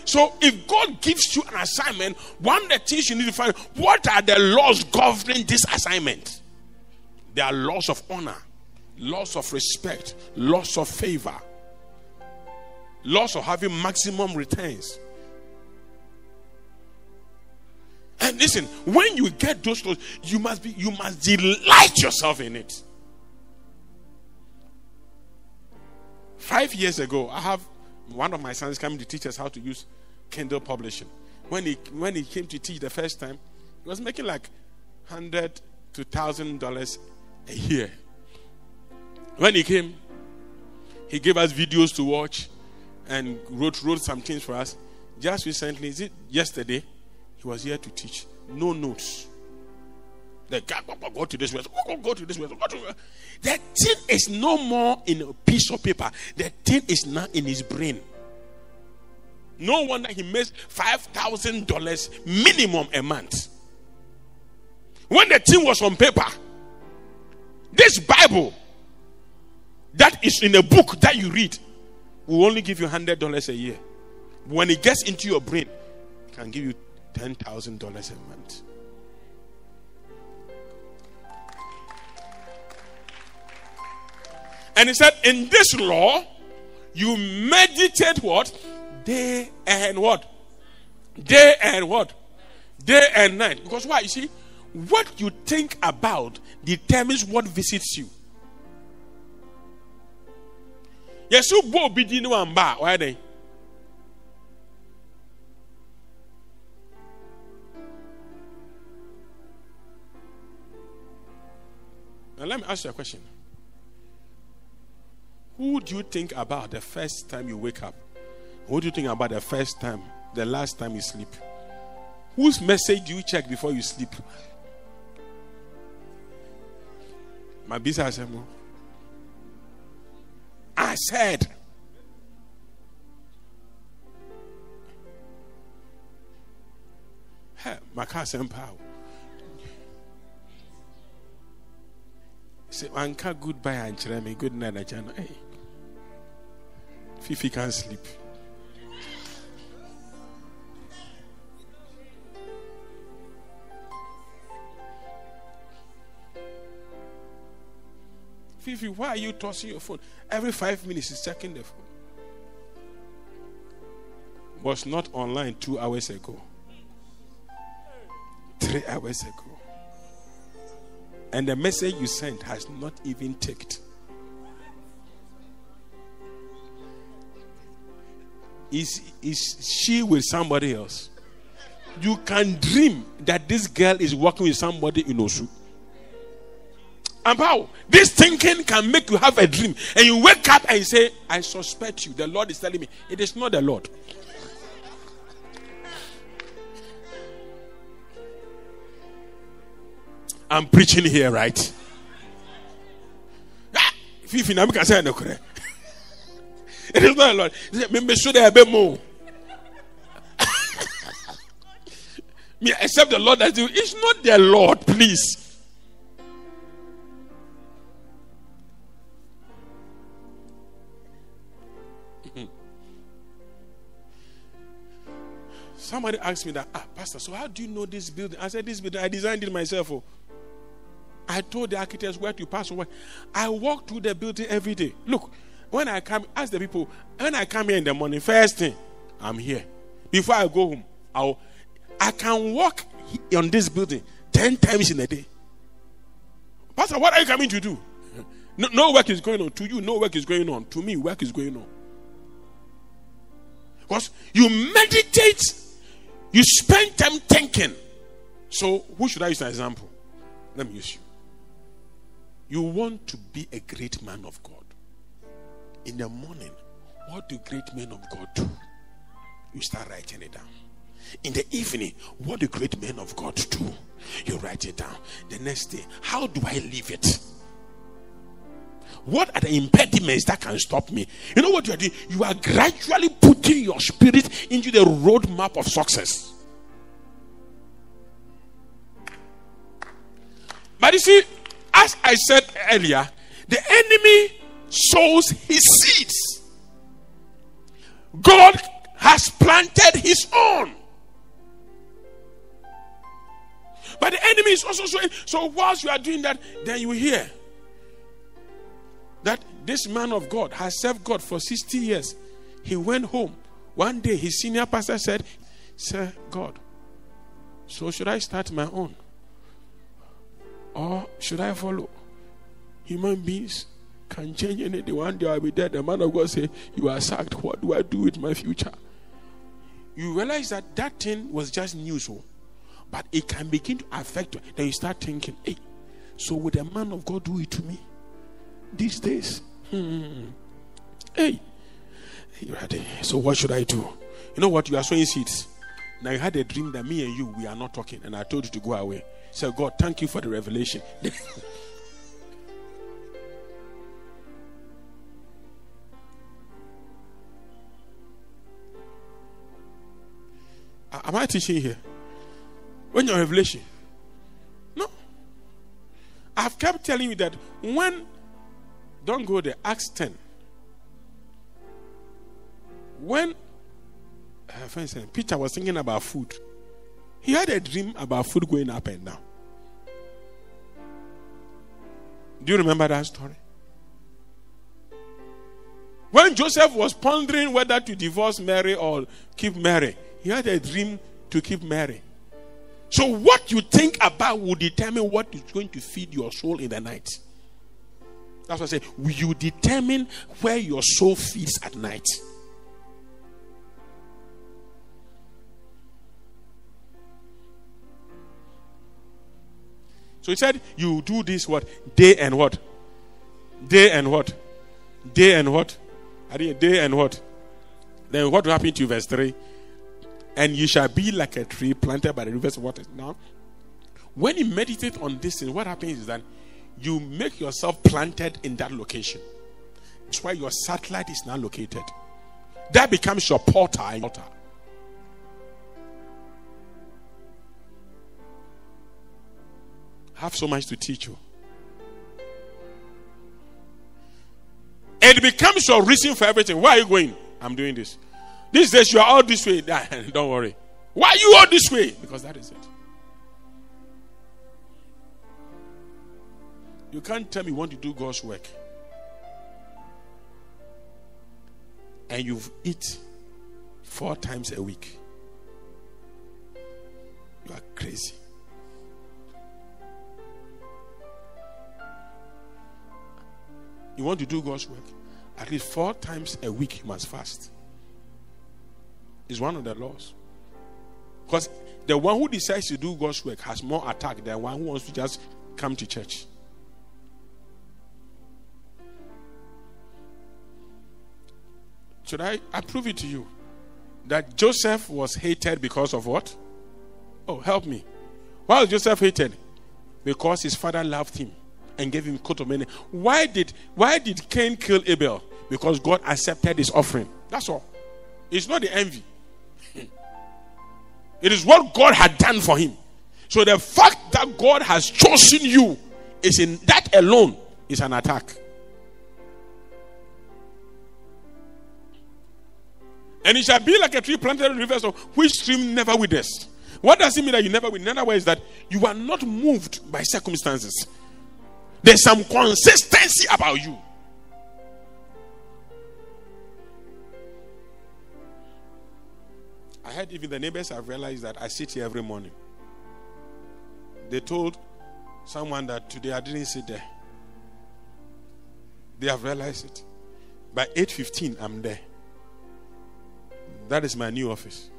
So if God gives you an assignment, one of the things you need to find, what are the laws governing this assignment? There are laws of honor, laws of respect, laws of favor, laws of having maximum returns. And listen, when you get those laws, you must delight yourself in it. 5 years ago, I have one of my sons coming to teach us how to use Kindle publishing. When he came to teach the first time, he was making like $100 to $1,000 a year. When he came, he gave us videos to watch and wrote some things for us. Just recently, is it yesterday? He was here to teach. No notes. The guy go to this way, go to this way. The thing is no more in a piece of paper. The thing is now in his brain. No wonder he makes $5,000 minimum a month. When the thing was on paper, this Bible that is in a book that you read will only give you $100 a year. When it gets into your brain, it can give you $10,000 a month. And he said, in this law, you meditate what? Day and what? Day and what? Day and night. Because why? You see, what you think about determines what visits you. Yes, you go be dinu and ba. Why then? Now let me ask you a question. Who do you think about the first time you wake up? Who do you think about the first time, the last time you sleep? Whose message do you check before you sleep? My business. I said. Hey, my car. Say, Anka, goodbye, Anchrami. Good night, Achana. Hey. Fifi can't sleep. Fifi, why are you tossing your phone? Every 5 minutes, he's checking the phone. Was not online 2 hours ago. 3 hours ago. And the message you sent has not even ticked. Is she with somebody else? You can dream that this girl is working with somebody in Osu. And how this thinking can make you have a dream, and you wake up and you say, I suspect you. The Lord is telling me it is not the Lord. I'm preaching here, right? Fifi, now we can say it. It is not a lot. Me should have been more. Me accept the Lord that you. It's not the Lord, please. Somebody asked me that, Pastor, so how do you know this building? I said, this building, I designed it myself. Oh. I told the architects where to pass away. I walk through the building every day. Look, when I come, ask the people, when I come here in the morning, first thing, I'm here. Before I go home, I can walk on this building 10 times in a day. Pastor, what are you coming to do? No work is going on. To you, no work is going on. To me, work is going on. Because you meditate, you spend time thinking. So, who should I use as an example? Let me use you. You want to be a great man of God. In the morning, what do great men of God do? You start writing it down. In the evening, what do great men of God do? You write it down. The next day, how do I live it? What are the impediments that can stop me? You know what you are doing? You are gradually putting your spirit into the roadmap of success. But you see, as I said earlier, the enemy sows his seeds. God has planted his own. But the enemy is also sowing. So whilst you are doing that, then you hear that this man of God has served God for 60 years. He went home. One day, his senior pastor said, Sir God, so should I start my own? Or should I follow? Human beings can change anything. One day I'll be dead. The man of God say, you are sacked. What do I do with my future? You realize that that thing was just news. But it can begin to affect you. Then you start thinking, hey, so would a man of God do it to me? These days? Hey. So what should I do? You know what? You are sowing seeds. Now you had a dream that me and you, we are not talking. And I told you to go away. So God, thank you for the revelation. Am I teaching here? When your revelation? No. I've kept telling you that when, don't go there, Acts 10. When, for instance, Peter was thinking about food. He had a dream about food going up and down. Do you remember that story? When Joseph was pondering whether to divorce Mary or keep Mary, he had a dream to keep Mary. So what you think about will determine what is going to feed your soul in the night. That's what I say. You determine where your soul feeds at night. So he said, you do this what? Day and what? Day and what? Day and what? Day and what? Then what will happen to you? Verse 3. And you shall be like a tree planted by the rivers of water. Now, when you meditate on this thing, what happens is that you make yourself planted in that location. That's where your satellite is now located. That becomes your portal. I have so much to teach you. it becomes your reason for everything. Where are you going? I'm doing this. These days you are all this way. Don't worry. Why are you all this way? Because that is it. You can't tell me you want to do God's work and you eat 4 times a week. You are crazy. You want to do God's work, at least 4 times a week you must fast. It's one of the laws. Because the one who decides to do God's work has more attack than one who wants to just come to church. Should I prove it to you that Joseph was hated because of what? Oh, help me. Why was Joseph hated? Because his father loved him and gave him a coat of many. Why did Cain kill Abel? Because God accepted his offering. That's all. It's not the envy. It is what God had done for him. So the fact that God has chosen you is in that alone is an attack. And it shall be like a tree planted in the rivers of which stream never withers. What does it mean that you never withers? In other words, that you are not moved by circumstances. There's some consistency about you. I heard even the neighbors have realized that I sit here every morning. They told someone that today I didn't sit there. They have realized it. By 8:15, I'm there. That is my new office.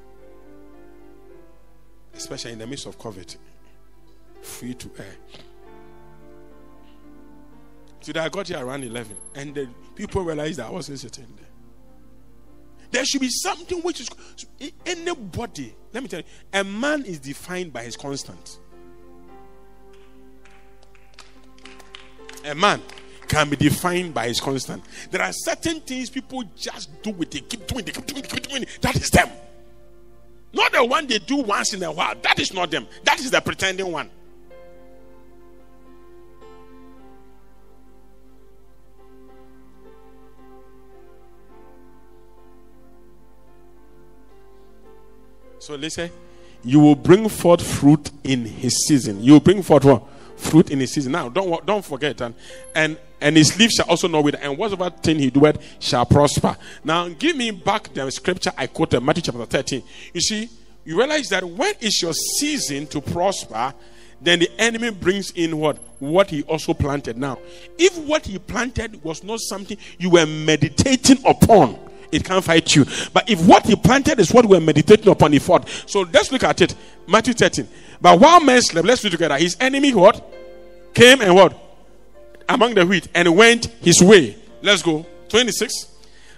Especially in the midst of COVID. Free to air. Today I got here around 11 and the people realized that I wasn't sitting there. There should be something which is anybody. Let me tell you, a man is defined by his constant. A man can be defined by his constant. There are certain things people just do with it. Keep doing it. That is them. Not the one they do once in a while. That is not them. That is the pretending one. So listen, you will bring forth fruit in his season. You will bring forth what? Fruit in his season. Now, don't forget. And his leaves shall also not wither. And whatsoever thing he doeth shall prosper. Now, give me back the scripture I quoted, Matthew chapter 13. You see, you realize that when it's your season to prosper, then the enemy brings in what? What he also planted. Now, if what he planted was not something you were meditating upon, it can't fight you. But if what he planted is what we're meditating upon, he fought. So let's look at it. Matthew 13. But while men slept, let's read together. His enemy what? Came and what? Among the wheat and went his way. Let's go. 26.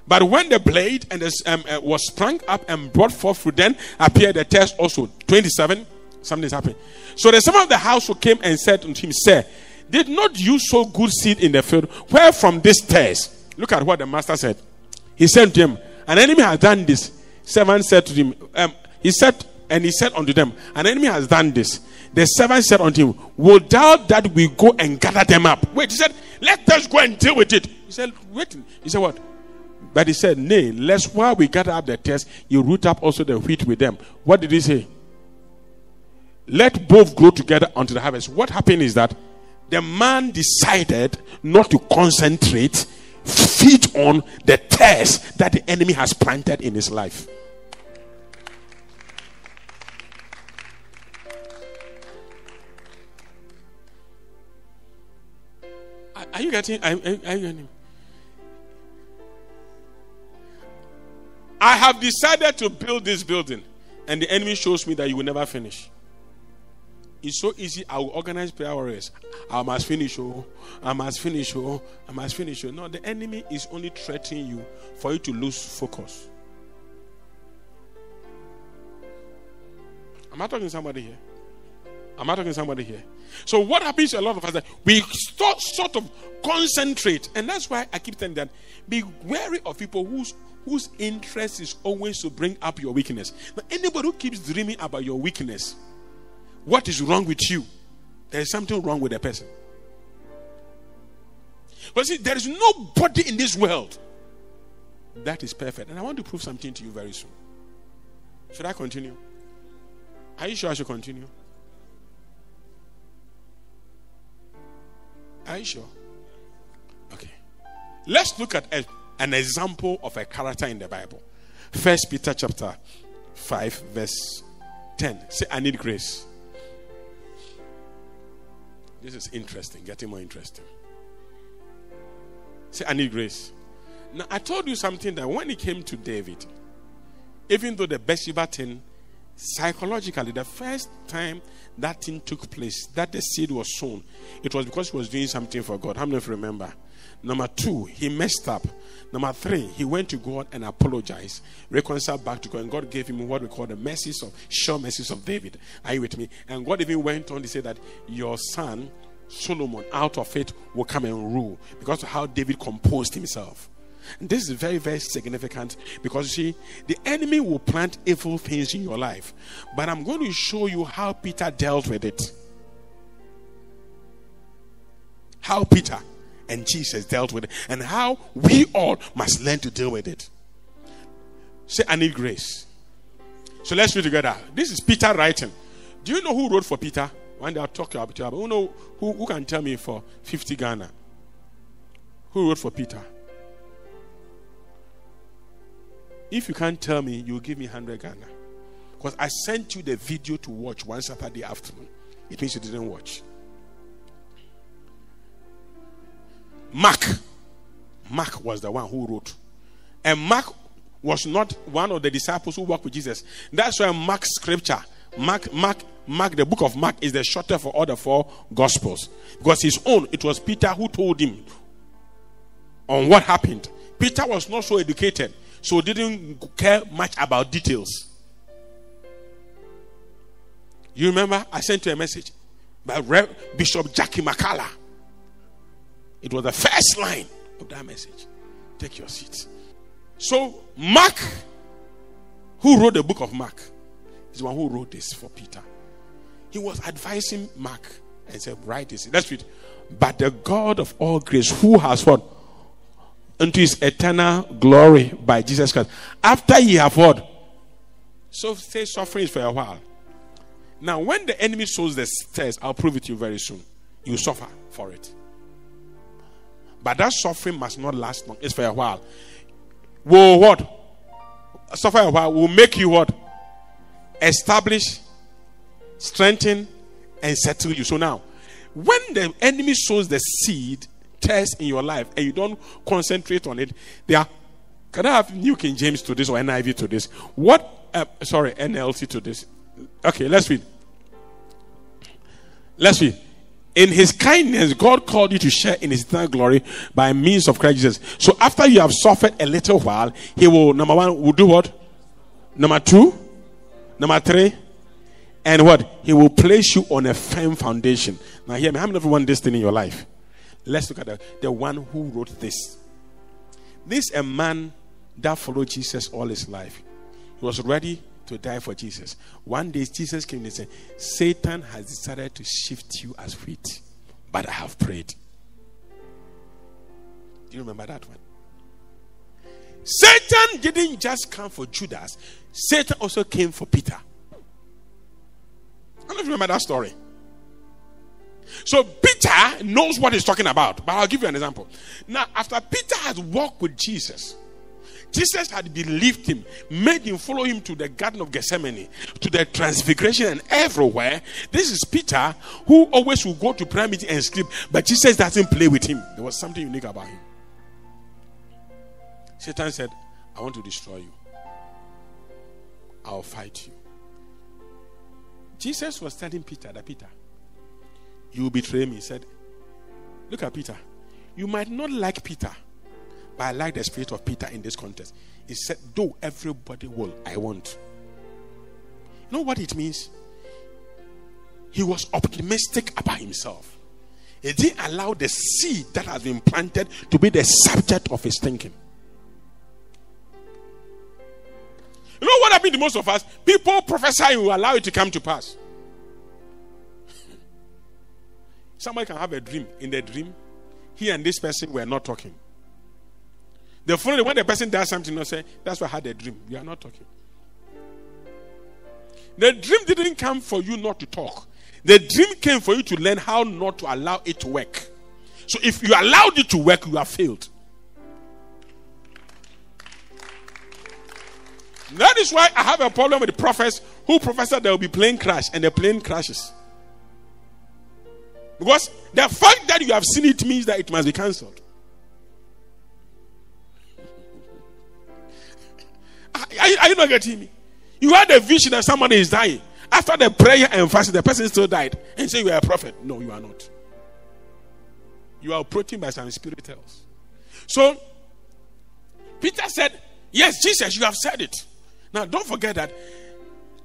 But when the blade and the, was sprung up and brought forth fruit, then appeared the tares also. 27. Something's happened. So the son of the household came and said unto him, Sir, did not you sow good seed in the field? Where from this tares? Look at what the master said. He said to him, an enemy has done this. Servant said to him, he said unto them, an enemy has done this. The servant said unto him, wilt thou that we go and gather them up? Wait, he said, let us go and deal with it. He said, wait. He said, what? But he said, nay, lest while we gather up the tares, you root up also the wheat with them. What did he say? Let both grow together unto the harvest. What happened is that the man decided not to concentrate. Feed on the tares that the enemy has planted in his life. Are you getting? Are you getting? I have decided to build this building, and the enemy shows me that you will never finish. It's so easy. I will organize prayer warriors. I must finish. Oh, I must finish. Oh, I must finish. Oh. No, the enemy is only threatening you for you to lose focus. Am I talking to somebody here? Am I talking to somebody here? So what happens to a lot of us that we sort of concentrate, and that's why I keep saying that be wary of people whose interest is always to bring up your weakness. Now, anybody who keeps dreaming about your weakness. What is wrong with you? There is something wrong with the person. But see, there is nobody in this world that is perfect. And I want to prove something to you very soon. Should I continue? Are you sure I should continue? Are you sure? Okay. Let's look at an example of a character in the Bible. First Peter chapter 5 verse 10. Say, I need grace. This is interesting. Getting more interesting. Say, I need grace. Now, I told you something, that when it came to David, even though the Bathsheba thing, psychologically, the first time that thing took place, that the seed was sown, it was because he was doing something for God. How many of you remember? Number two, he messed up. Number three, he went to God and apologized, reconciled back to God, and God gave him what we call the mercies of, sure mercies of David. Are you with me? And God even went on to say that your son Solomon, out of it, will come and rule, because of how David composed himself. And this is very, very significant, because you see, the enemy will plant evil things in your life, but I'm going to show you how Peter dealt with it. How Peter and Jesus dealt with it, and how we all must learn to deal with it. Say, I need grace. So let's read together. This is Peter writing. Do you know who wrote for Peter? One day I'll talk about it. Who know, who can tell me for 50 Ghana? Who wrote for Peter? If you can't tell me, you'll give me 100 Ghana. Because I sent you the video to watch one Saturday afternoon. It means you didn't watch. Mark was the one who wrote. And Mark was not one of the disciples who walked with Jesus. That's why Mark's scripture, Mark, the book of Mark is the shorter for all the four gospels. Because his own, it was Peter who told him on what happened. Peter was not so educated, so didn't care much about details. You remember, I sent you a message by Rev. Bishop Jackie Makala. It was the first line of that message. Take your seat. So Mark, who wrote the book of Mark, is the one who wrote this for Peter. He was advising Mark and said, write this. Let's read. But the God of all grace, who has what? Unto his eternal glory by Jesus Christ. After ye have what? So stay suffering for a while. Now when the enemy sows the tares, I'll prove it to you very soon. You suffer for it. But that suffering must not last long. It's for a while. Will what? Suffer a while will make you what? Establish, strengthen, and settle you. So now, when the enemy sows the seed, tares in your life, and you don't concentrate on it, they are, can I have New King James to this or NIV to this? What? Sorry, NLT to this. Okay, let's read. Let's read. In his kindness, God called you to share in his eternal glory by means of Christ Jesus. So after you have suffered a little while, he will, number one, will do what? Number two? Number three? And what? He will place you on a firm foundation. Now hear me. How many of you want this thing in your life? Let's look at the one who wrote this. This is a man that followed Jesus all his life. He was ready to die for Jesus. One day Jesus came and said, Satan has decided to shift you as wheat, but I have prayed. Do you remember that one? Satan didn't just come for Judas. Satan also came for Peter. I don't know if you remember that story. So Peter knows what he's talking about, but I'll give you an example. Now, after Peter had walked with Jesus, Jesus had believed him, made him follow him to the Garden of Gethsemane, to the Transfiguration and everywhere. This is Peter who always will go to prayer meeting and sleep, but Jesus doesn't play with him. There was something unique about him. Satan said, I want to destroy you. I'll fight you. Jesus was telling Peter that, Peter, you betray me. He said, look at Peter. You might not like Peter, but I like the spirit of Peter in this context. He said, though everybody will, I won't. You know what it means? He was optimistic about himself. He didn't allow the seed that has been planted to be the subject of his thinking. You know what happened to most of us? People prophesy and will allow it to come to pass. Somebody can have a dream. In the dream, he and this person were not talking. The following, when the person does something, you say, that's why I had a dream. You are not talking. The dream didn't come for you not to talk. The dream came for you to learn how not to allow it to work. So if you allowed it to work, you have failed. That is why I have a problem with the prophets who prophesy there will be plane crash and the plane crashes. Because the fact that you have seen it means that it must be cancelled. Are you not getting me? You had a vision that somebody is dying. After the prayer and fasting, the person still died. And say you are a prophet. No, you are not. You are operating by some spirit else. So, Peter said, yes, Jesus, you have said it. Now, don't forget that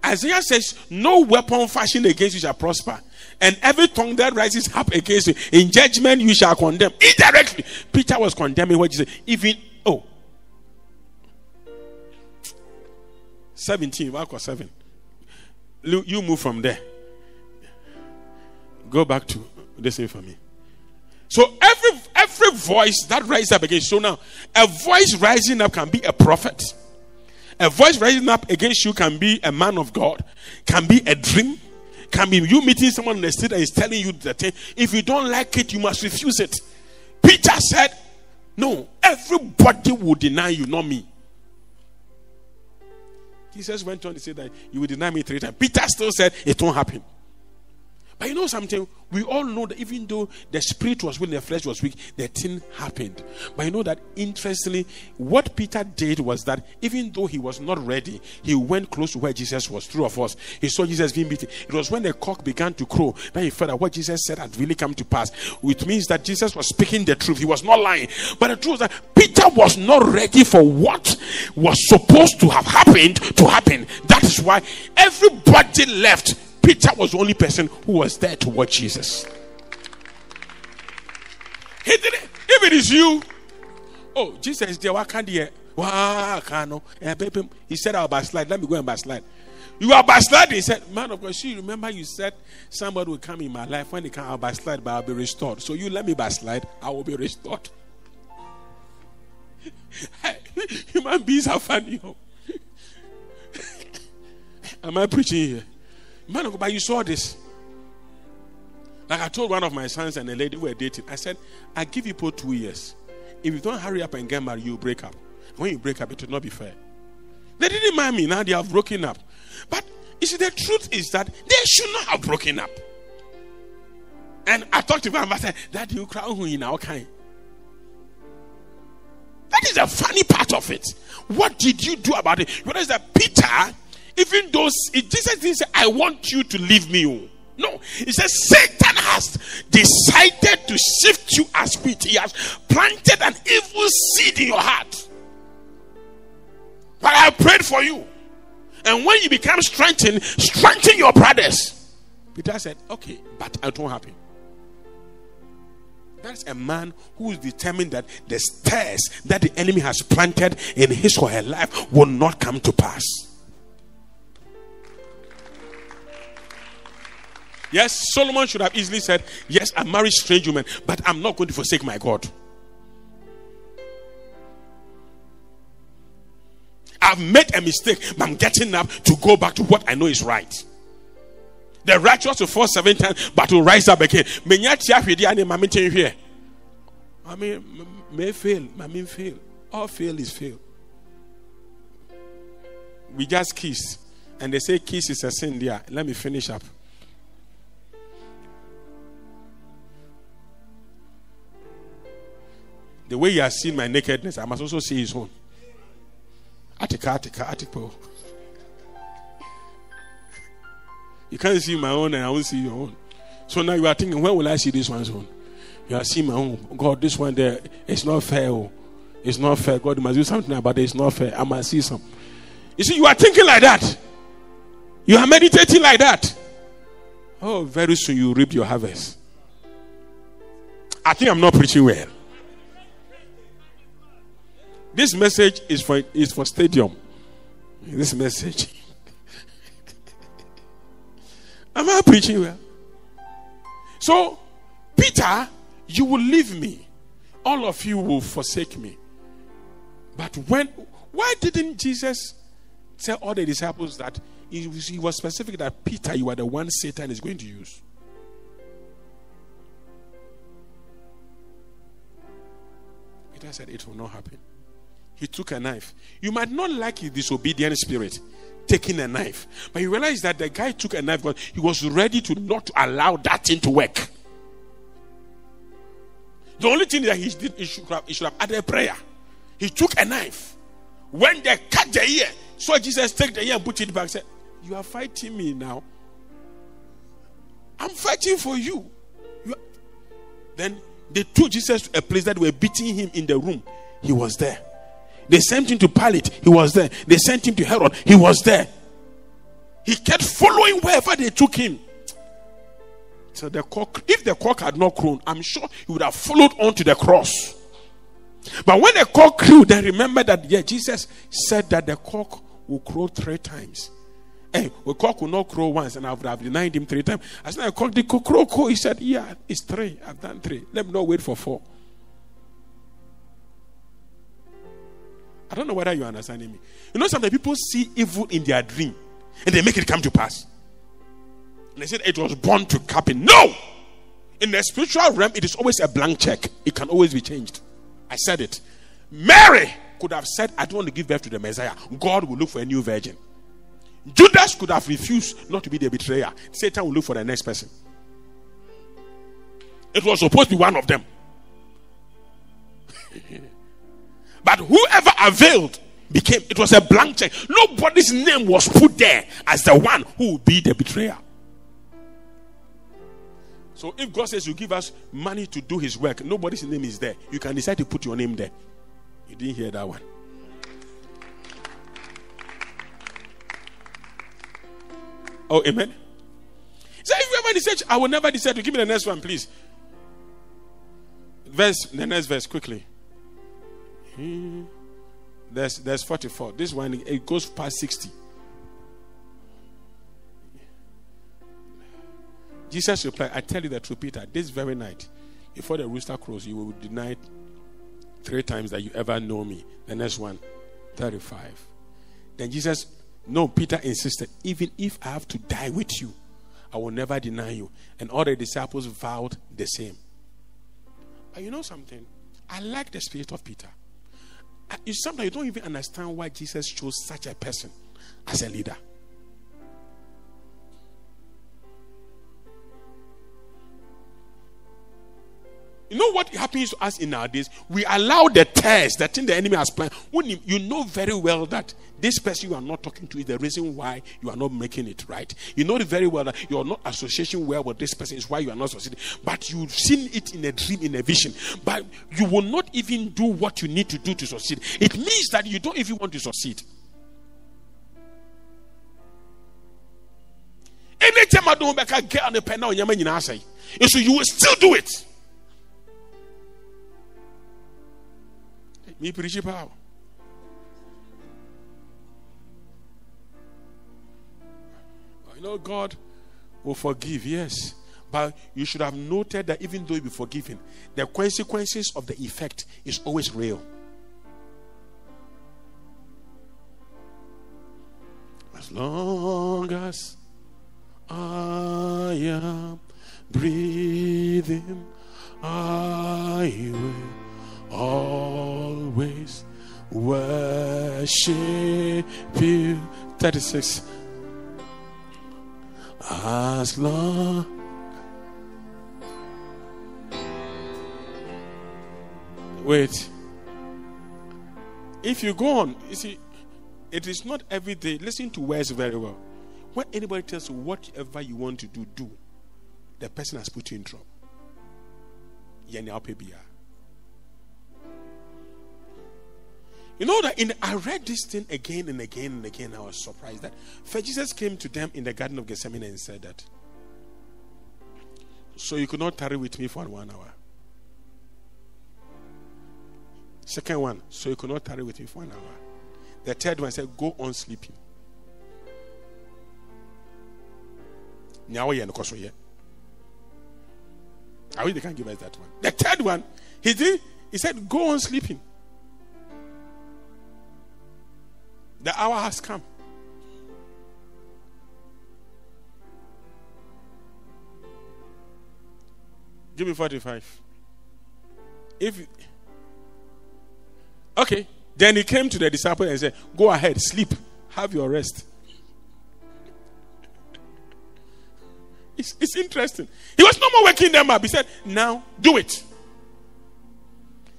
Isaiah says, no weapon fashioned against you shall prosper. And every tongue that rises up against you, in judgment you shall condemn. Indirectly, Peter was condemning what Jesus said. Even, 17, Mark or 7. You move from there. Go back to the same for me. So every voice that rises up against you. So now, a voice rising up can be a prophet. A voice rising up against you can be a man of God. Can be a dream. Can be you meeting someone in the street and is telling you the thing. If you don't like it, you must refuse it. Peter said, no, everybody will deny you, not me. Jesus went on to say that you will deny me 3 times. Peter still said it won't happen. But you know something? We all know that even though the spirit was willing, the flesh was weak, the thing happened. But you know that interestingly, what Peter did was that even though he was not ready, he went close to where Jesus was. 3 of us. He saw Jesus being beaten. It was when the cock began to crow that he felt that what Jesus said had really come to pass. Which means that Jesus was speaking the truth. He was not lying. But the truth was that Peter was not ready for what was supposed to have happened to happen. That is why everybody left. Peter was the only person who was there to watch Jesus. He didn't. If it is you, Jesus is there. Why can't he? Why can't no? He said, I'll backslide. Let me go and backslide. You are backsliding. He said, man of God, see, remember you said somebody will come in my life. When they come, I'll backslide, but I'll be restored. So you let me backslide, I will be restored. Human beings are funny. Am I preaching here? Man of God, but you saw this. Like I told one of my sons and a lady who were dating, I said, I give you both 2 years. If you don't hurry up and get married, you'll break up. When you break up, it will not be fair. They didn't mind me. Now they have broken up. But you see, the truth is that they should not have broken up. And I talked to him, I said, that you cry in our kind. That is the funny part of it. What did you do about it? You realize that Peter, even though Jesus didn't say, I want you to leave me. No. He says, Satan has decided to shift you as wheat. He has planted an evil seed in your heart. But I prayed for you. And when you become strengthened, strengthen your brothers. Peter said, okay, but it won't happen. That's a man who is determined that the stairs that the enemy has planted in his or her life will not come to pass. Yes, Solomon should have easily said, yes, I married strange women, but I'm not going to forsake my God. I've made a mistake, but I'm getting up to go back to what I know is right. The righteous will fall 7 times, but will rise up again. I mean, may fail, I mean fail. All fail is fail. We just kiss, and they say kiss is a sin there. Let me finish up. The way he has seen my nakedness, I must also see his own. Atika. You can't see my own and I won't see your own. So now you are thinking, when will I see this one's own? You are seeing my own. God, this one there, it's not fair. It's not fair. God, you must do something about it. It's not fair. I must see some. You see, you are thinking like that. You are meditating like that. Oh, very soon you reap your harvest. I think I'm not preaching well. This message is for stadium. This message. Am I preaching well? So, Peter, you will leave me. all of you will forsake me. But why didn't Jesus tell all the disciples that he was specific that Peter, you are the one Satan is going to use? Peter said it will not happen. He took a knife. You might not like his disobedient spirit taking a knife, but you realize that the guy took a knife because he was ready to not allow that thing to work. The only thing that he did, he should have added prayer. He took a knife. When they cut the ear, so Jesus took the ear and put it back. Said, "You are fighting me now. I'm fighting for you." Then they took Jesus to a place that were beating him in the room. He was there. They sent him to Pilate. He was there. They sent him to Herod. He was there. He kept following wherever they took him. So the cock, if the cock had not crown, I'm sure he would have followed on to the cross. But when the cock crew, then remember that Jesus said that the cock will crow 3 times. And the cock will not crow once, and I would have denied him 3 times. As soon as the cock did crow, he said, "Yeah, it's 3. I've done 3. Let me not wait for 4. I don't know whether you're understanding me. You know, sometimes people see evil in their dream and they make it come to pass. And they said it was born to happen. No! In the spiritual realm, it is always a blank check. It can always be changed. I said it. Mary could have said, "I don't want to give birth to the Messiah." God will look for a new virgin. Judas could have refused not to be the betrayer. Satan will look for the next person. It was supposed to be one of them. But whoever availed became, it was a blank check. Nobody's name was put there as the one who would be the betrayer. So if God says you give us money to do his work, nobody's name is there. You can decide to put your name there. You didn't hear that one. Oh, amen. So if you ever decide, "I will never decide to give me the next one," please. Verse, the next verse, quickly. There's 44. This one, it goes past 60. Jesus replied, "I tell you the truth, Peter, this very night, before the rooster crows, you will deny 3 times that you ever know me." The next one, 35. Then Jesus, no, Peter insisted, "Even if I have to die with you, I will never deny you." And all the disciples vowed the same. But you know something? I like the spirit of Peter. Sometimes you don't even understand why Jesus chose such a person as a leader. You know what happens to us in our days? We allow the test, the thing the enemy has planned. You know very well that this person you are not talking to is the reason why you are not making it right. You know very well that you are not associating well with this person is why you are not succeeding. But you've seen it in a dream, in a vision. But you will not even do what you need to do to succeed. It means that you don't even want to succeed. Anytime I don't make a girl on the pen now, and so you will still do it. Me preach power. You know, God will forgive, yes. But you should have noted that even though you be forgiven, the consequences of the effect is always real. As long as I am breathing, I will always worship you. 36. As long wait, if you go on, you see, it is not every day. Listen to words very well. When anybody tells you whatever you want to do, the person has put you in trouble. You know that I read this thing again and again and again. I was surprised that Jesus came to them in the Garden of Gethsemane and said that, "So you could not tarry with me for 1 hour." Second one, "So you could not tarry with me for 1 hour." The third one said, "Go on sleeping." Now we can't give us that one. The third one, he did. He said, go on sleeping. The hour has come. Give me 45. Okay. Then he came to the disciple and said, go ahead, sleep, have your rest. It's interesting. He was no more waking them up. He said, now do it.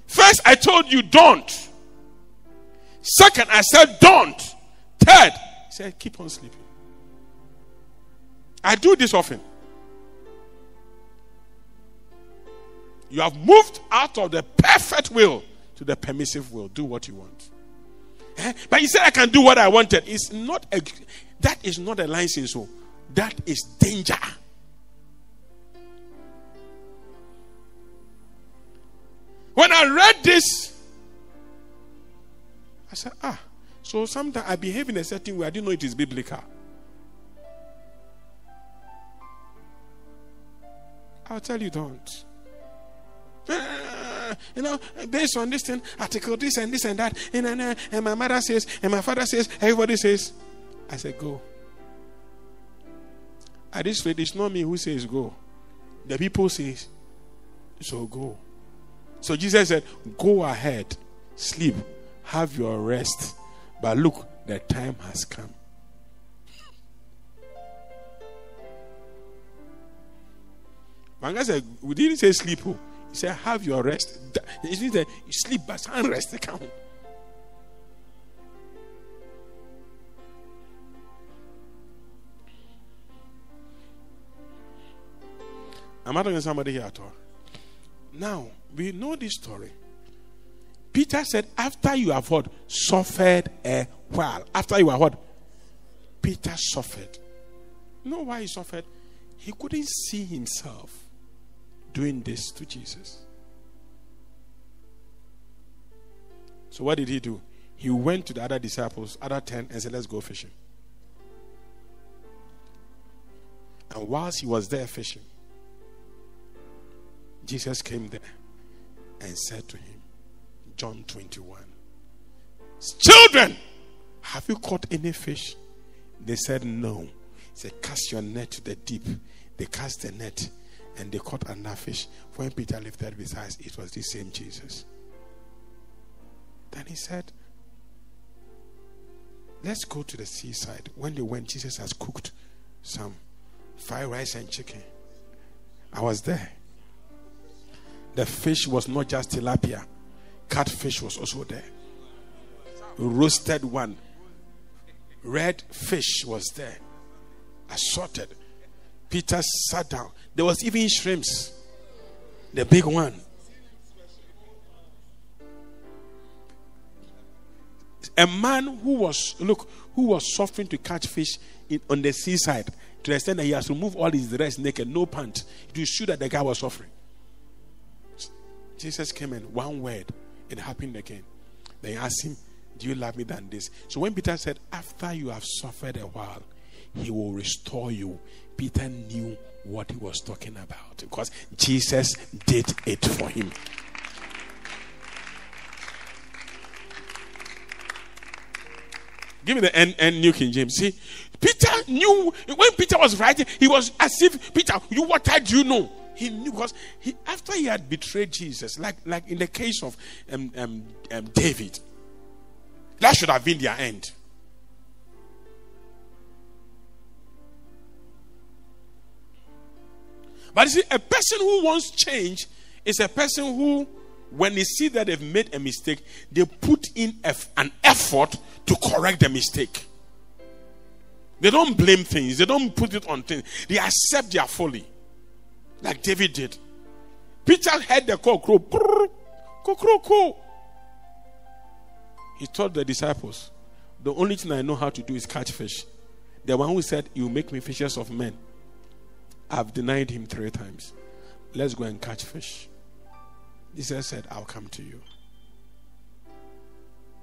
First, I told you don't. Second, I said don't. Third, he said, keep on sleeping. I do this often. You have moved out of the perfect will to the permissive will. Do what you want. But he said, I can do what I wanted. That is not a license. That is danger. When I read this, I said, so sometimes I behave in a certain way. I didn't know it is biblical. I'll tell you, don't. Based on this thing, article this and this and that, and my mother says, and my father says, everybody says. I said, go. At this rate, it's not me who says go. The people say, so go. So Jesus said, go ahead, sleep, have your rest. But look, the time has come. Manga said, we didn't say sleep. He said, have your rest. He didn't say sleep, but some rest come. I'm not talking to somebody here at all. Now, we know this story. Peter said, after you have what? Suffered a while. After you are what? Peter suffered. You know why he suffered? He couldn't see himself doing this to Jesus. So what did he do? He went to the other disciples, other 10, and said, let's go fishing. And whilst he was there fishing, Jesus came there and said to him, John 21, children, have you caught any fish? They said, no. He said, cast your net to the deep. They cast the net and they caught another fish. When Peter lifted up his eyes, it was the same Jesus. Then he said, let's go to the seaside. When they went, Jesus has cooked some fried rice and chicken. I was there. The fish was not just tilapia. Catfish was also there. Roasted one. Red fish was there. Assorted. Peter sat down. There was even shrimps. The big one. A man who was suffering to catch fish on the seaside, to the extent that he has to remove all his dress naked, no pants, to show that the guy was suffering. Jesus came in one word. It happened again. They asked him, do you love me than this? So when Peter said, after you have suffered a while, he will restore you. Peter knew what he was talking about because Jesus did it for him. Give me the New King James. See, Peter knew. When Peter was writing, he was as if, Peter, what I do know. He knew because after he had betrayed Jesus, like in the case of David, that should have been their end. But you see, a person who wants change is a person who, when they see that they've made a mistake, they put in an effort to correct the mistake. They don't blame things. They don't put it on things. They accept their folly. Like David did. Peter heard the cock crow. He told the disciples, the only thing I know how to do is catch fish. The one who said, you make me fishers of men, I've denied him 3 times. Let's go and catch fish. Jesus said, I'll come to you.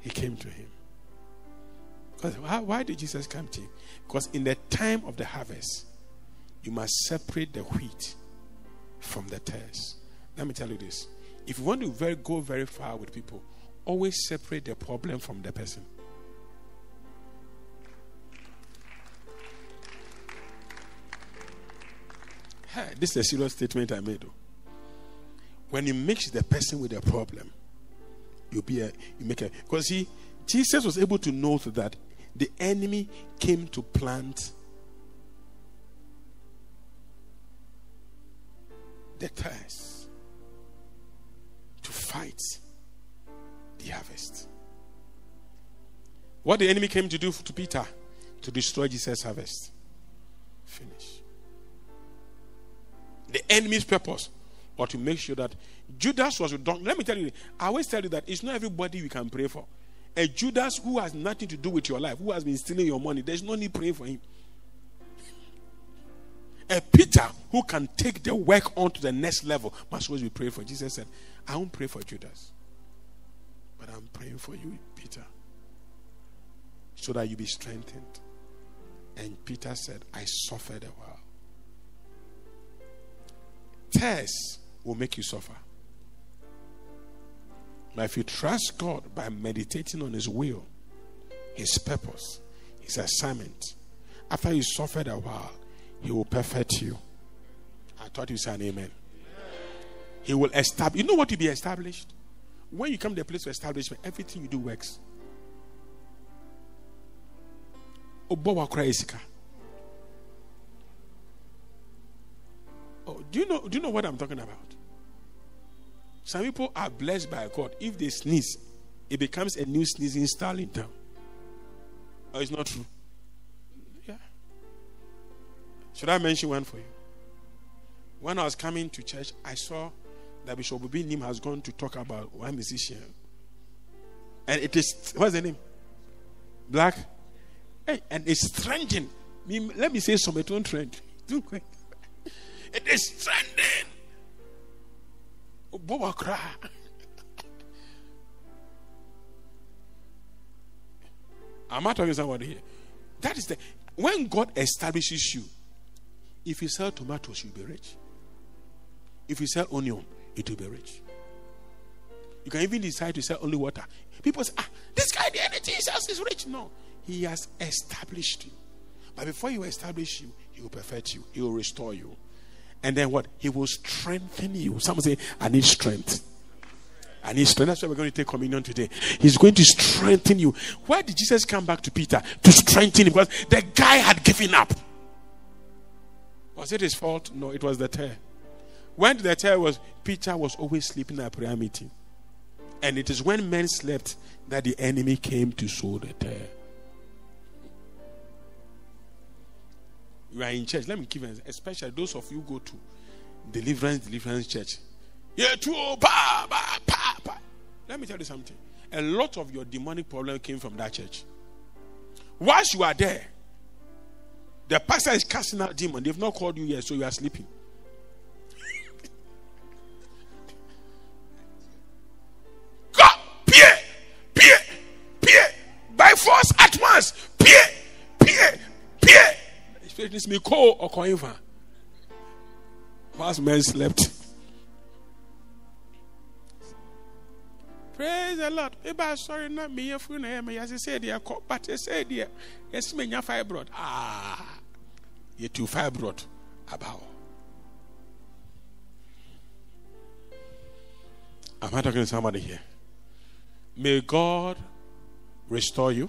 He came to him. Why did Jesus come to him? Because in the time of the harvest, you must separate the wheat from the tares. Let me tell you this. If you want to go very far with people, always separate the problem from the person. Hey, this is a serious statement I made. When you mix the person with a problem, because see, Jesus was able to note that the enemy came to plant the curse, to fight the harvest. What the enemy came to do to Peter? To destroy Jesus' harvest. Finish. The enemy's purpose, or to make sure that Judas was a donkey. Let me tell you, I always tell you that it's not everybody we can pray for. A Judas who has nothing to do with your life, who has been stealing your money, there's no need praying for him. A Peter who can take the work on to the next level must always be prayed for. Jesus said, I won't pray for Judas, but I'm praying for you, Peter, so that you be strengthened. And Peter said, I suffered a while. Tests will make you suffer. But if you trust God by meditating on His will, His purpose, His assignment, after you suffered a while, He will perfect you. I thought you said amen. He will establish. You know what to be established? When you come to a place of establishment, everything you do works. Oh, do you know what I'm talking about? Some people are blessed by God. If they sneeze, it becomes a new sneezing style in town. Oh, it's not true. Should I mention one for you? When I was coming to church, I saw that Bishop Obi Nim has gone to talk about one musician. And it is, what's the name? Black. Hey, and it's trending. Let me say something, don't trend. It is trending. Boba cry. I'm not talking somebody here. That is the, when God establishes you, if you sell tomatoes, you'll be rich. If you sell onion, it will be rich. You can even decide to sell only water. People say, this guy, the energy he sells is rich. No, He has established you. But before you establish you, He will perfect you. He will restore you. And then what? He will strengthen you. Someone say, I need strength. I need strength. That's why we're going to take communion today. He's going to strengthen you. Why did Jesus come back to Peter? To strengthen him. Because the guy had given up. Was it his fault? No, it was the tear. When the tear was, Peter was always sleeping at prayer meeting. And it is when men slept that the enemy came to sow the tear. You are in church. Let me give you, especially those of you who go to deliverance church. Let me tell you something. A lot of your demonic problem came from that church. Whilst you are there, the pastor is casting out demons. They've not called you yet, so you are sleeping. God, Pierre, by force at once. Pierre. It's me call or coinva. Whilst men slept. Praise the Lord. Maybe sorry, not me. If you know me, as I said, dear, but I said, dear, yes, me, your fibroid. You two fibroid. About. Am I talking to somebody here? May God restore you.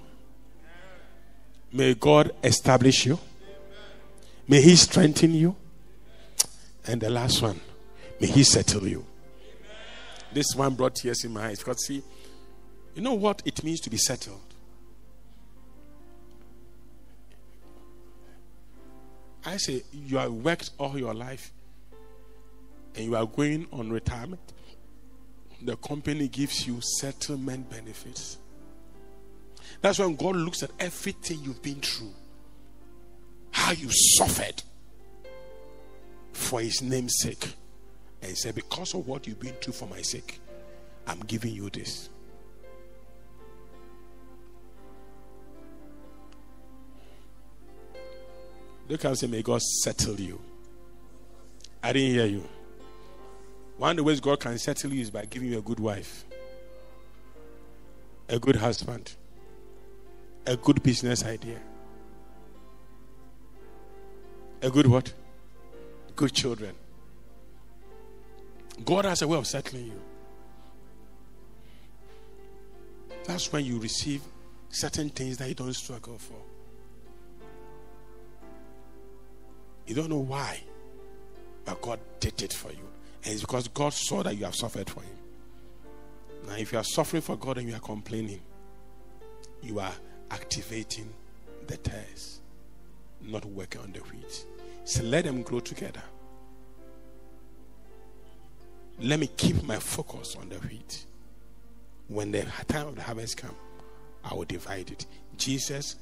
May God establish you. May He strengthen you. And the last one, may He settle you. This one brought tears in my eyes. Because see, you know what it means to be settled? I say, you have worked all your life and you are going on retirement. The company gives you settlement benefits. That's when God looks at everything you've been through. How you suffered for His name's sake. And He said, because of what you've been through for my sake, I'm giving you this. Look and say, may God settle you. I didn't hear you. One of the ways God can settle you is by giving you a good wife, a good husband, a good business idea, a good what? Good children. God has a way of settling you. That's when you receive certain things that you don't struggle for. You don't know why, but God did it for you. And it's because God saw that you have suffered for Him. Now, if you are suffering for God and you are complaining, you are activating the tares, not working on the wheat. So let them grow together. Let me keep my focus on the wheat. When the time of the harvest comes, I will divide it. Jesus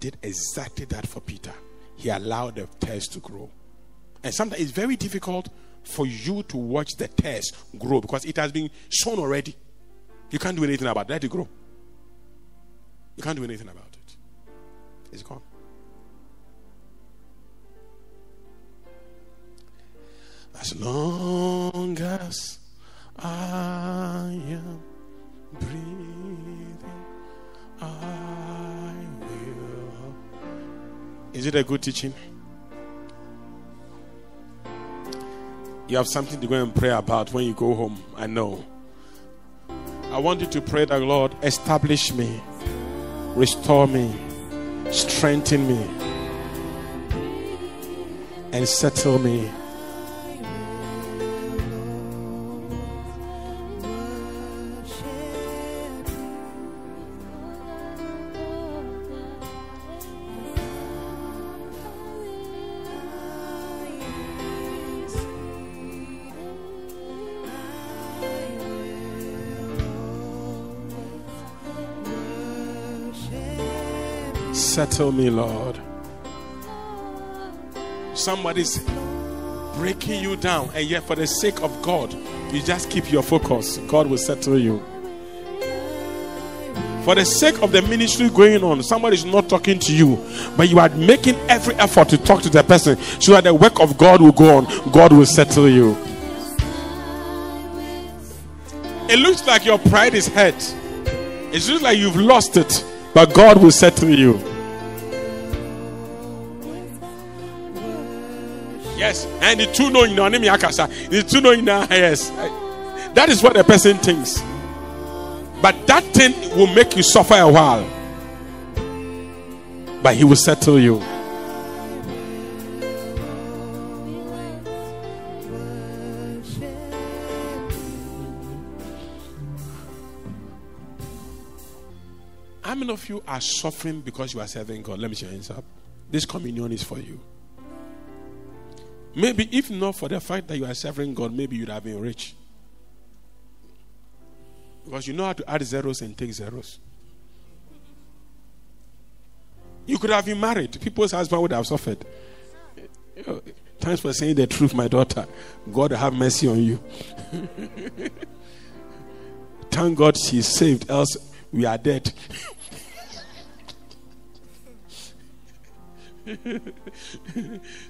did exactly that for Peter. He allowed the tares to grow. And sometimes it's very difficult for you to watch the tares grow because it has been sown already. You can't do anything about it. Let it grow. You can't do anything about it. It's gone. As long as I am breathing, I will. Is it a good teaching? You have something to go and pray about when you go home. I know. I want you to pray that, Lord, establish me, restore me, strengthen me, and settle me. Settle me, Lord. Somebody's breaking you down, and yet for the sake of God, you just keep your focus. God will settle you. For the sake of the ministry going on, somebody's not talking to you, but you are making every effort to talk to the person so that the work of God will go on. God will settle you. It looks like your pride is hurt. It looks like you've lost it, but God will settle you. Yes, and the two know, the two know, yes. That is what a person thinks. But that thing will make you suffer a while. But He will settle you. How many of you are suffering because you are serving God? Let me see your hands up. This communion is for you. Maybe if not for the fact that you are serving God, maybe you'd have been rich. Because you know how to add zeros and take zeros. You could have been married. People's husband would have suffered. Thanks for saying the truth, my daughter. God have mercy on you. Thank God she's saved, else we are dead.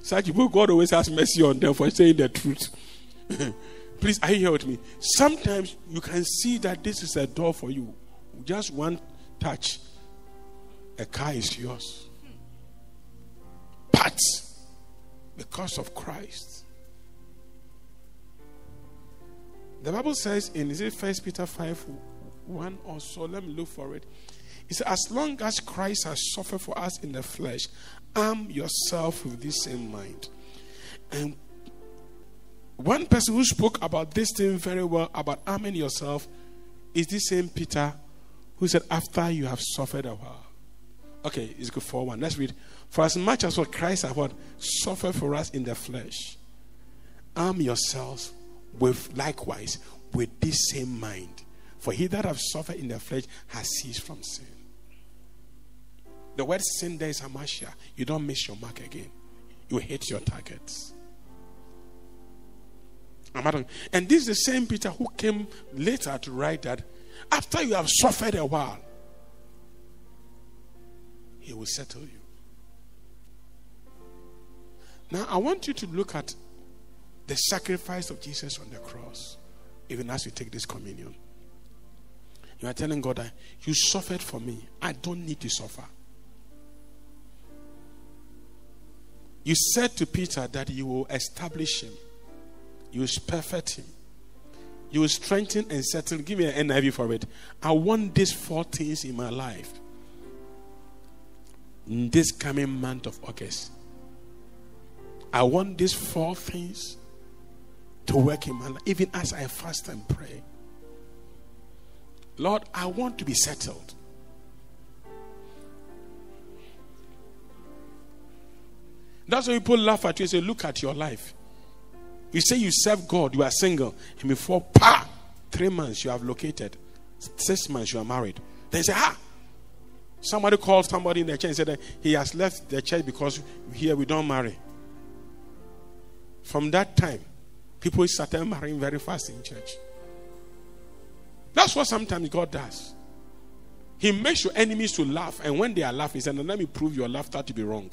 Such people, God always has mercy on them for saying the truth. Please, are you here with me? Sometimes you can see that this is a door for you. Just one touch, a car is yours. But because of Christ, the Bible says in, is it First Peter 5:1 or so? Let me look for it. He said, as long as Christ has suffered for us in the flesh, arm yourself with this same mind. And one person who spoke about this thing very well, about arming yourself, is this same Peter who said, after you have suffered a while. Okay, it's good for one. Let's read. For as much as what Christ has suffered for us in the flesh, arm yourselves with likewise with this same mind. For he that have suffered in the flesh has ceased from sin. The word sin there is hamartia. You don't miss your mark again. You hit your targets. And this is the same Peter who came later to write that after you have suffered a while, he will settle you. Now I want you to look at the sacrifice of Jesus on the cross. Even as you take this communion, you are telling God that you suffered for me. I don't need to suffer. You said to Peter that you will establish him, you will perfect him, you will strengthen and settle. Give me an NIV for it. I want these 4 things in my life in this coming month of August. I want these 4 things to work in my life, even as I fast and pray. Lord, I want to be settled. That's why people laugh at you and say, look at your life. You say you serve God, you are single, and before 3 months you have located, 6 months you are married. They say, somebody called somebody in the church and said that he has left the church because here we don't marry. From that time, people started marrying very fast in church. That's what sometimes God does. He makes your enemies to laugh, and when they are laughing, he said, let me prove your laughter to be wrong.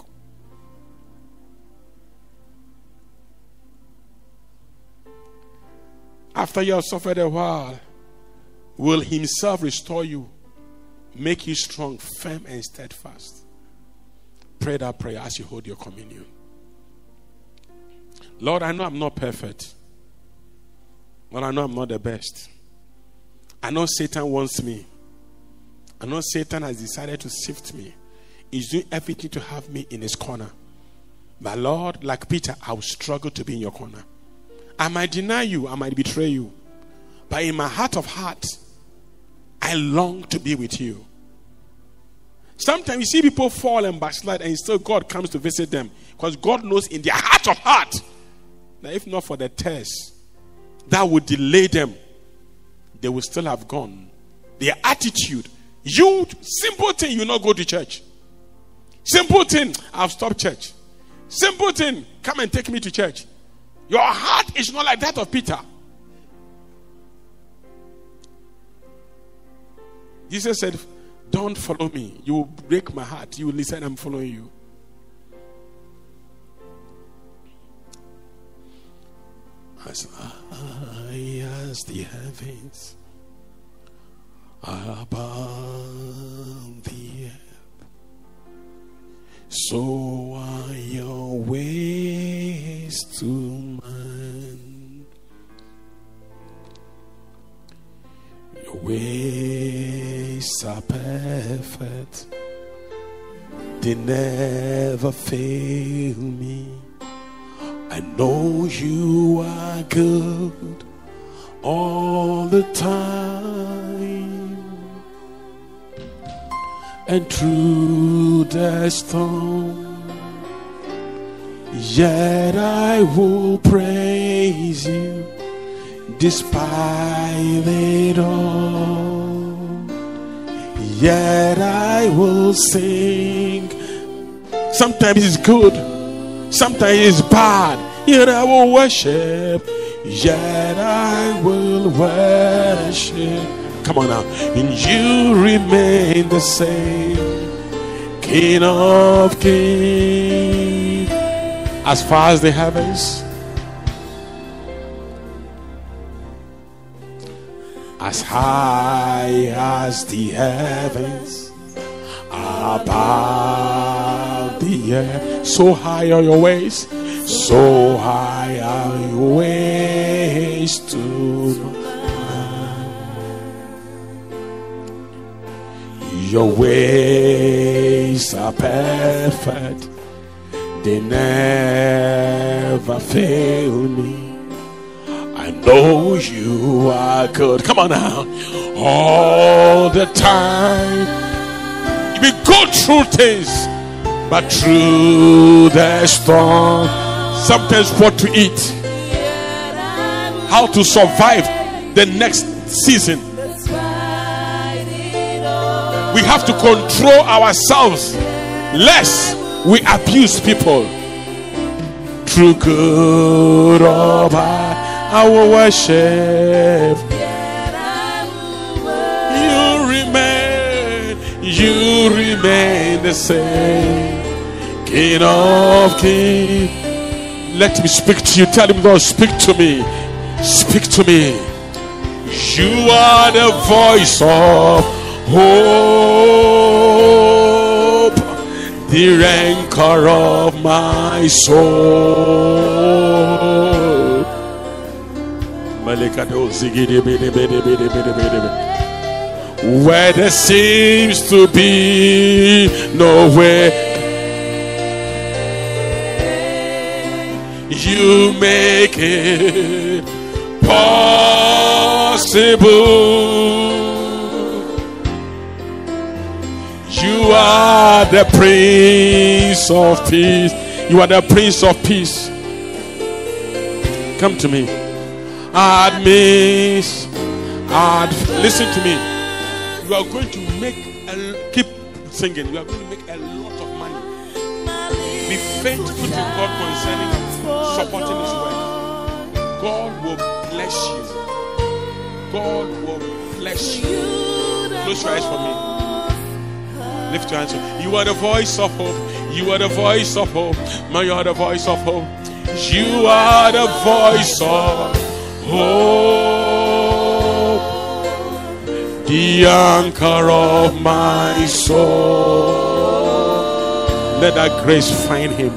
After you have suffered a while, will himself restore you, make you strong, firm, and steadfast. Pray that prayer as you hold your communion. Lord, I know I'm not perfect. Lord, I know I'm not the best. I know Satan wants me. I know Satan has decided to sift me. He's doing everything to have me in his corner. But Lord, like Peter, I will struggle to be in your corner. I might deny you, I might betray you, but in my heart of hearts, I long to be with you. Sometimes you see people fall and backslide, and still God comes to visit them, because God knows in their heart of heart that if not for the test that would delay them, they would still have gone. Their attitude, you, simple thing, you not go to church. Simple thing, I've stopped church. Simple thing, come and take me to church. Your heart is not like that of Peter. Jesus said, don't follow me. You will break my heart. You will listen, I'm following you. As high as the heavens are above the earth, so are your ways to man. Your ways are perfect, they never fail me. I know you are good all the time, and through the storm, yet I will praise you despite it all. Yet I will sing. Sometimes it's good, sometimes it's bad. Yet I will worship. Yet I will worship. Come on now. And you remain the same, King of kings, as far as the heavens, as high as the heavens above the earth. So high are your ways, so high are your ways to mine. Your ways are perfect, they never fail me. I know you are good. Come on now. All the time. We go through things, but through the storm, sometimes what to eat, how to survive the next season. We have to control ourselves lest we abuse people. Through good or bad, I will worship. You remain the same, King of kings. Let me speak to you. Tell him, Lord, speak to me. Speak to me. You are the voice of hope, the anchor of my soul. Where there seems to be no way, you make it possible. You are the Prince of Peace. You are the Prince of Peace. Come to me. Listen to me. You are going to keep singing. You are going to make a lot of money. Be faithful to God concerning supporting His work. God will bless you. God will bless you. Close your eyes for me. Lift your hands. You are the voice of hope. You are the voice of hope. You are the voice of hope. You are the voice of hope, the anchor of my soul. Let that grace find him.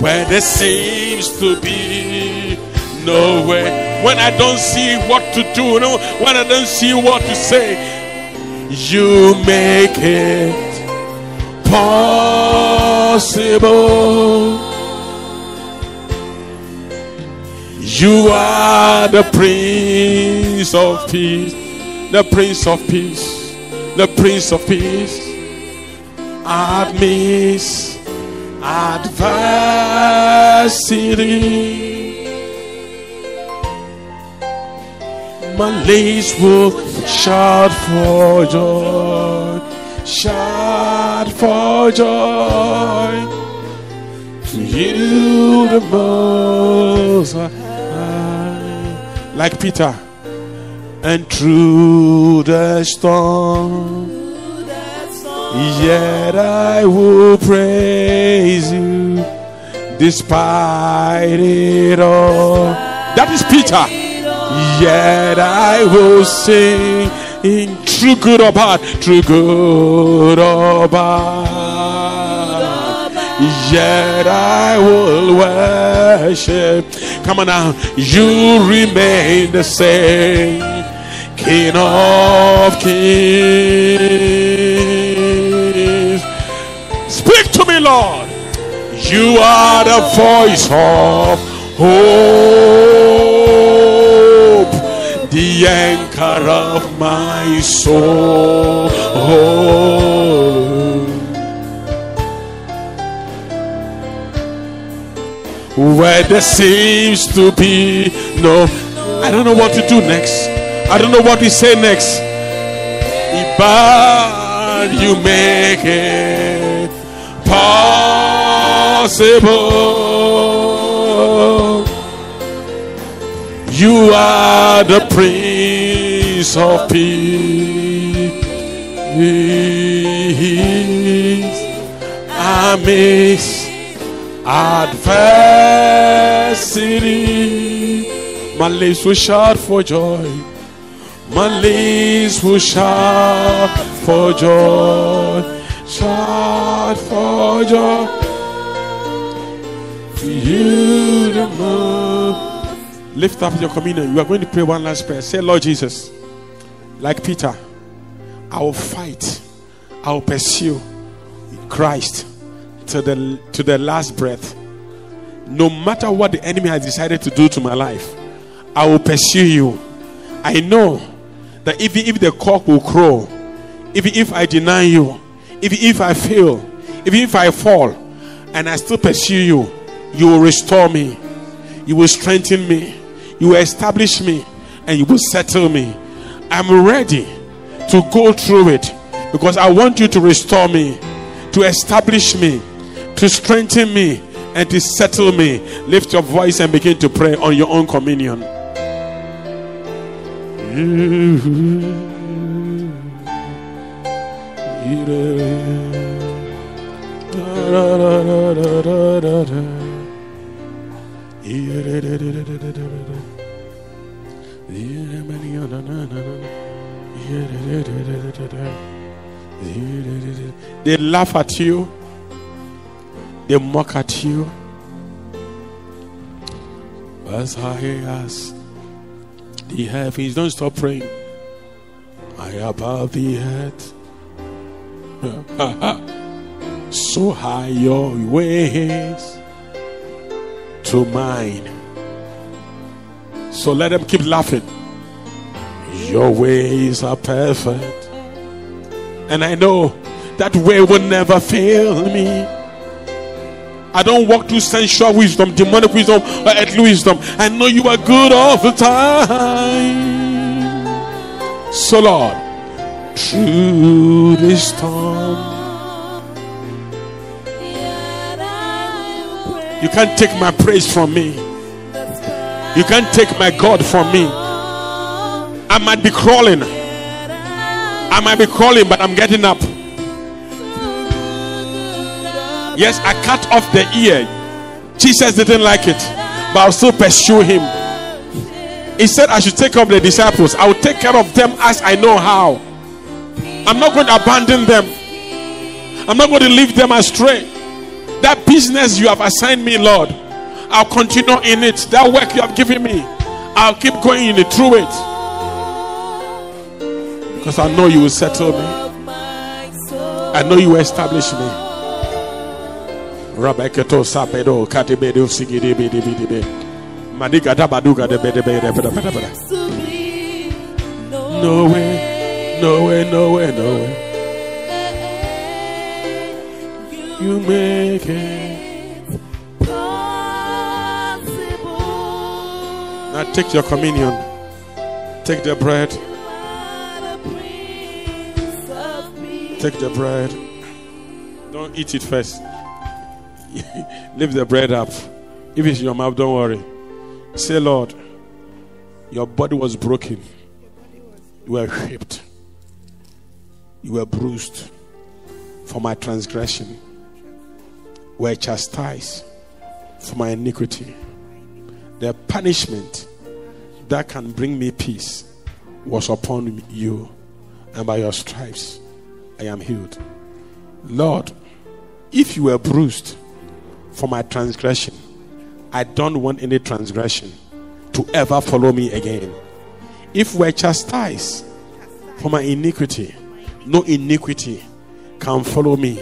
Where there seems to be no way, when I don't see what to do, no, when I don't see what to say, you make it possible. You are the Prince of Peace, the Prince of Peace, the Prince of Peace. Adversity, my lips will shout for joy, shout for joy. To you the most high, like Peter, and through the storm, yet I will praise you despite it all. That is Peter. Yet I will sing in true good or bad, true good or bad. Yet I will worship. Come on now, you remain the same, King of Kings. Speak to me, Lord. You are the voice of hope, the anchor of my soul. Where there seems to be no, I don't know what to do next. I don't know what to say next. But you make it possible. You are the Prince of Peace. Amidst adversity, my lips will shout for joy. My lips will shout for joy. Shout for joy, to you the most. Lift up your communion. You are going to pray one last prayer. Say, Lord Jesus, like Peter, I will fight, I will pursue Christ to the last breath. No matter what the enemy has decided to do to my life, I will pursue you. I know that even if the cock will crow, even if I deny you, even if I fail, even if I fall, and I still pursue you, you will restore me, you will strengthen me, you will establish me, and you will settle me. I'm ready to go through it because I want you to restore me, to establish me, to strengthen me, and to settle me. Lift your voice and begin to pray on your own communion. They laugh at you. They mock at you. As high as the heavens. Don't stop praying. High above the earth. So high your ways to mine. So let them keep laughing. Your ways are perfect. And I know that way will never fail me. I don't walk through sensual wisdom, demonic wisdom, or earthly wisdom. I know you are good all the time. So Lord, through this storm, you can't take my praise from me. You can't take my God from me. I might be crawling. I might be crawling, but I'm getting up. Yes, I cut off the ear. Jesus didn't like it, but I'll still pursue him. He said I should take up the disciples. I will take care of them as I know how. I'm not going to abandon them. I'm not going to leave them astray. That business you have assigned me, Lord, I'll continue in it. That work you have given me, I'll keep going in it, through it. Because I know you will settle me. I know you will establish me. No way, no way, no way, no way. You make it possible. Now take your communion. Take the bread. Take the bread. Don't eat it first. Leave the bread up. If it's in your mouth, don't worry. Say, Lord, your body was broken. You were whipped. You were bruised for my transgression. Were chastised for my iniquity. The punishment that can bring me peace was upon you, and by your stripes I am healed. Lord, if you were bruised for my transgression, I don't want any transgression to ever follow me again. If we're chastised for my iniquity, no iniquity can follow me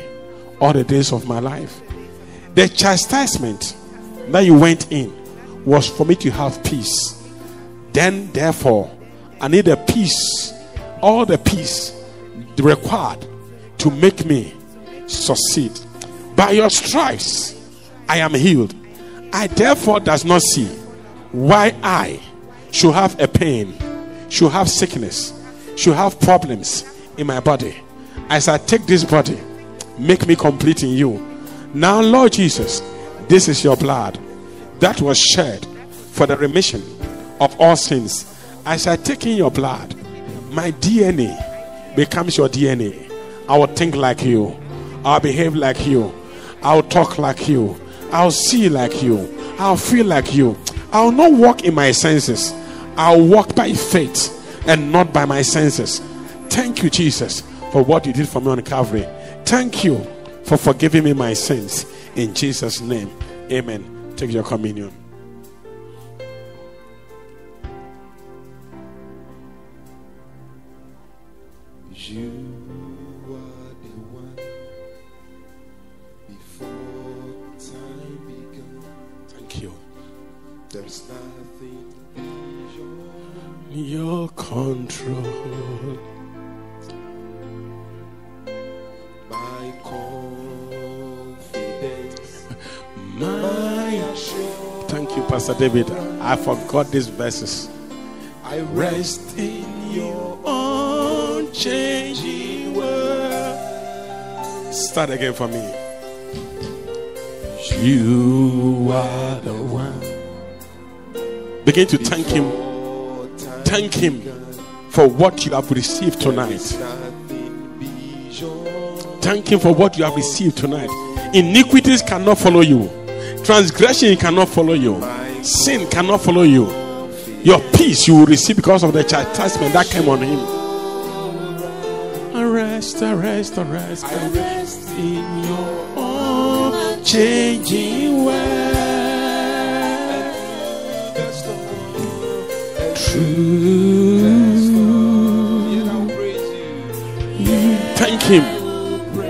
all the days of my life. The chastisement that you went in was for me to have peace. Then, therefore, I need a peace, all the peace required to make me succeed. By your stripes, I am healed. I therefore does not see why I should have a pain, should have sickness, should have problems in my body. As I take this body, make me complete in you. Now, Lord Jesus, this is your blood that was shed for the remission of all sins. As I take in your blood, my DNA becomes your DNA. I will think like you. I'll behave like you. I'll talk like you. I'll see like you. I'll feel like you. I'll not walk in my senses. I'll walk by faith and not by my senses. Thank you, Jesus, for what you did for me on Calvary. Thank you for forgiving me my sins. In Jesus' name, amen. Take your communion. You are the one before time began. Thank you. There's nothing beyond your control. My confidence, my assurance. Thank you, Pastor David. I forgot these verses. I rest in your unchanging word. Start again for me. You are the one. Begin to thank him. Thank him for what you have received tonight. Thank him for what you have received tonight. Iniquities cannot follow you. Transgression cannot follow you. Sin cannot follow you. Your peace you will receive because of the chastisement that came on him. Arrest. I rest in your own changing word. Thank him. You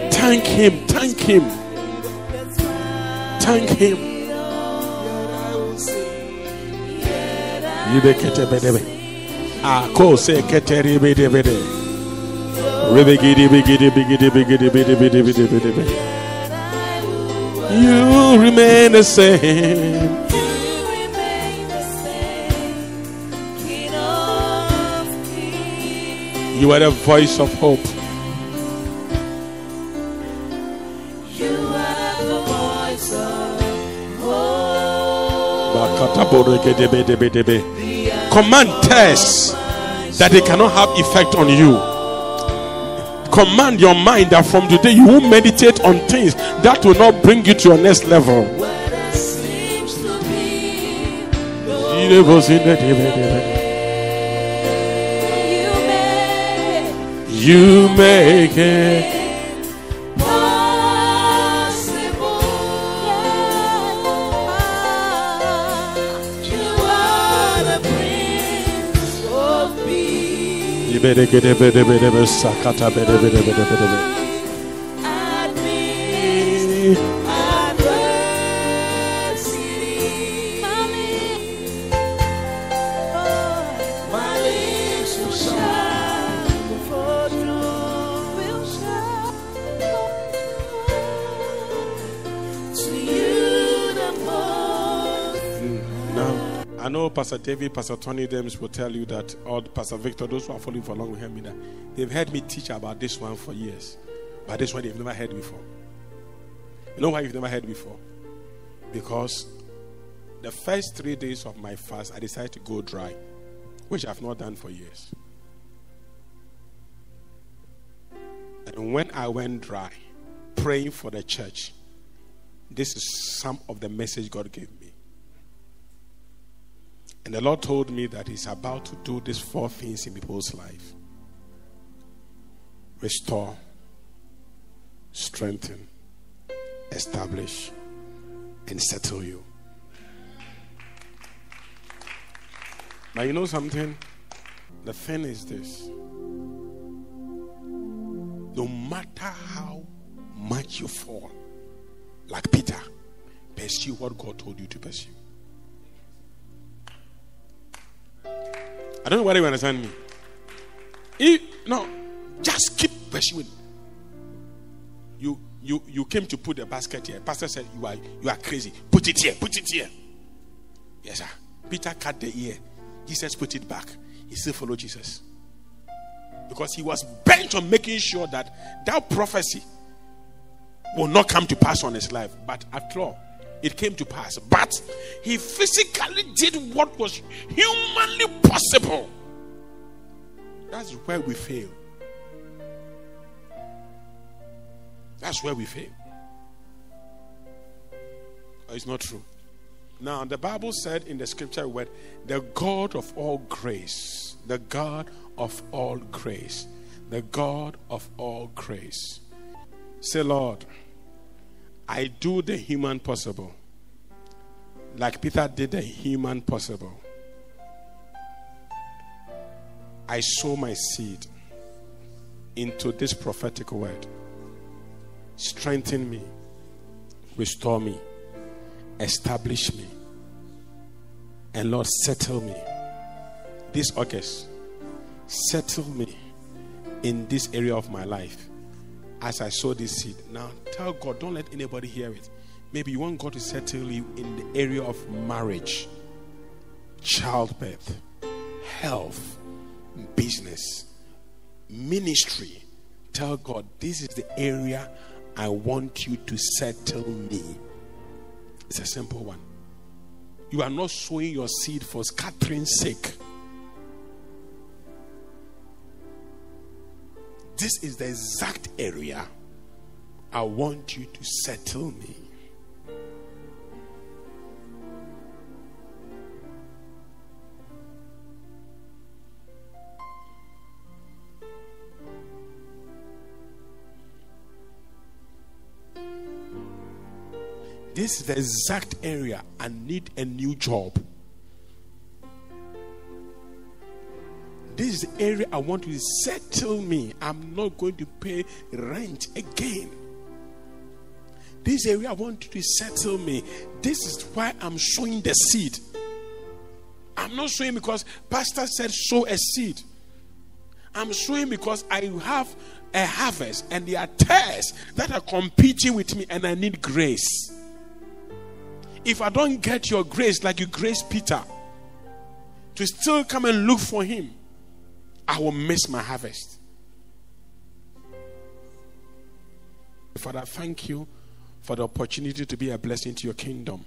remain the same. You are the voice of hope. Command tests that they cannot have effect on you. Command your mind that from today you will meditate on things that will not bring you to your next level. You make it. I know Pastor David, Pastor Tony Dems will tell you that, or Pastor Victor, those who are following for long will hear me that they've heard me teach about this one for years, but this one they've never heard before. You know why you've never heard before? Because the first 3 days of my fast, I decided to go dry, which I've not done for years. And when I went dry, praying for the church, this is some of the message God gave me. And the Lord told me that He's about to do these 4 things in people's life. Restore, strengthen, establish, and settle you. Now you know something? The thing is this. No matter how much you fall, like Peter, pursue what God told you to pursue. I don't know whether you understand me. Just keep pursuing. You came to put the basket here. Pastor said you are crazy. Put it here. Put it here. Yes, sir. Peter cut the ear. Jesus put it back. He still followed Jesus because he was bent on making sure that prophecy will not come to pass on his life. But after all, it came to pass, but he physically did what was humanly possible. That's where we fail. Oh, it's not true. Now, the Bible said in the scripture word, the God of all grace. Say, Lord, I do the human possible, like Peter did the human possible. I sow my seed into this prophetic word. Strengthen me, restore me, establish me, and Lord, settle me. This August, settle me in this area of my life. As I sow this seed, now tell God, don't let anybody hear it. Maybe you want God to settle you in the area of marriage, childbirth, health, business, ministry. Tell God, this is the area I want you to settle me. It's a simple one. You are not sowing your seed for scattering's sake. This is the exact area I want you to settle me. This is the exact area I need a new job. This is the area I want to settle me. I'm not going to pay rent again. This area I want you to settle me. This is why I'm sowing the seed. I'm not sowing because pastor said sow a seed. I'm sowing because I have a harvest and there are tares that are competing with me and I need grace. If I don't get your grace like you graced Peter to still come and look for him, I will miss my harvest. Father, thank you for the opportunity to be a blessing to your kingdom.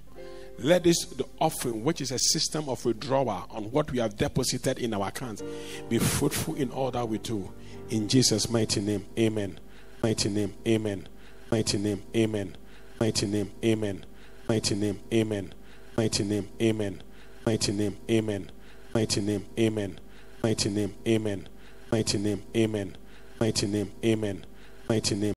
Let this, the offering, which is a system of withdrawal on what we have deposited in our accounts, be fruitful in all that we do. In Jesus' mighty name, amen. Mighty name, amen. Mighty name, amen. Mighty name, amen. Mighty name, amen. Mighty name, amen. Mighty name, amen. Mighty name, amen. Mighty name, amen. Mighty name, amen. Mighty name, amen. Mighty name.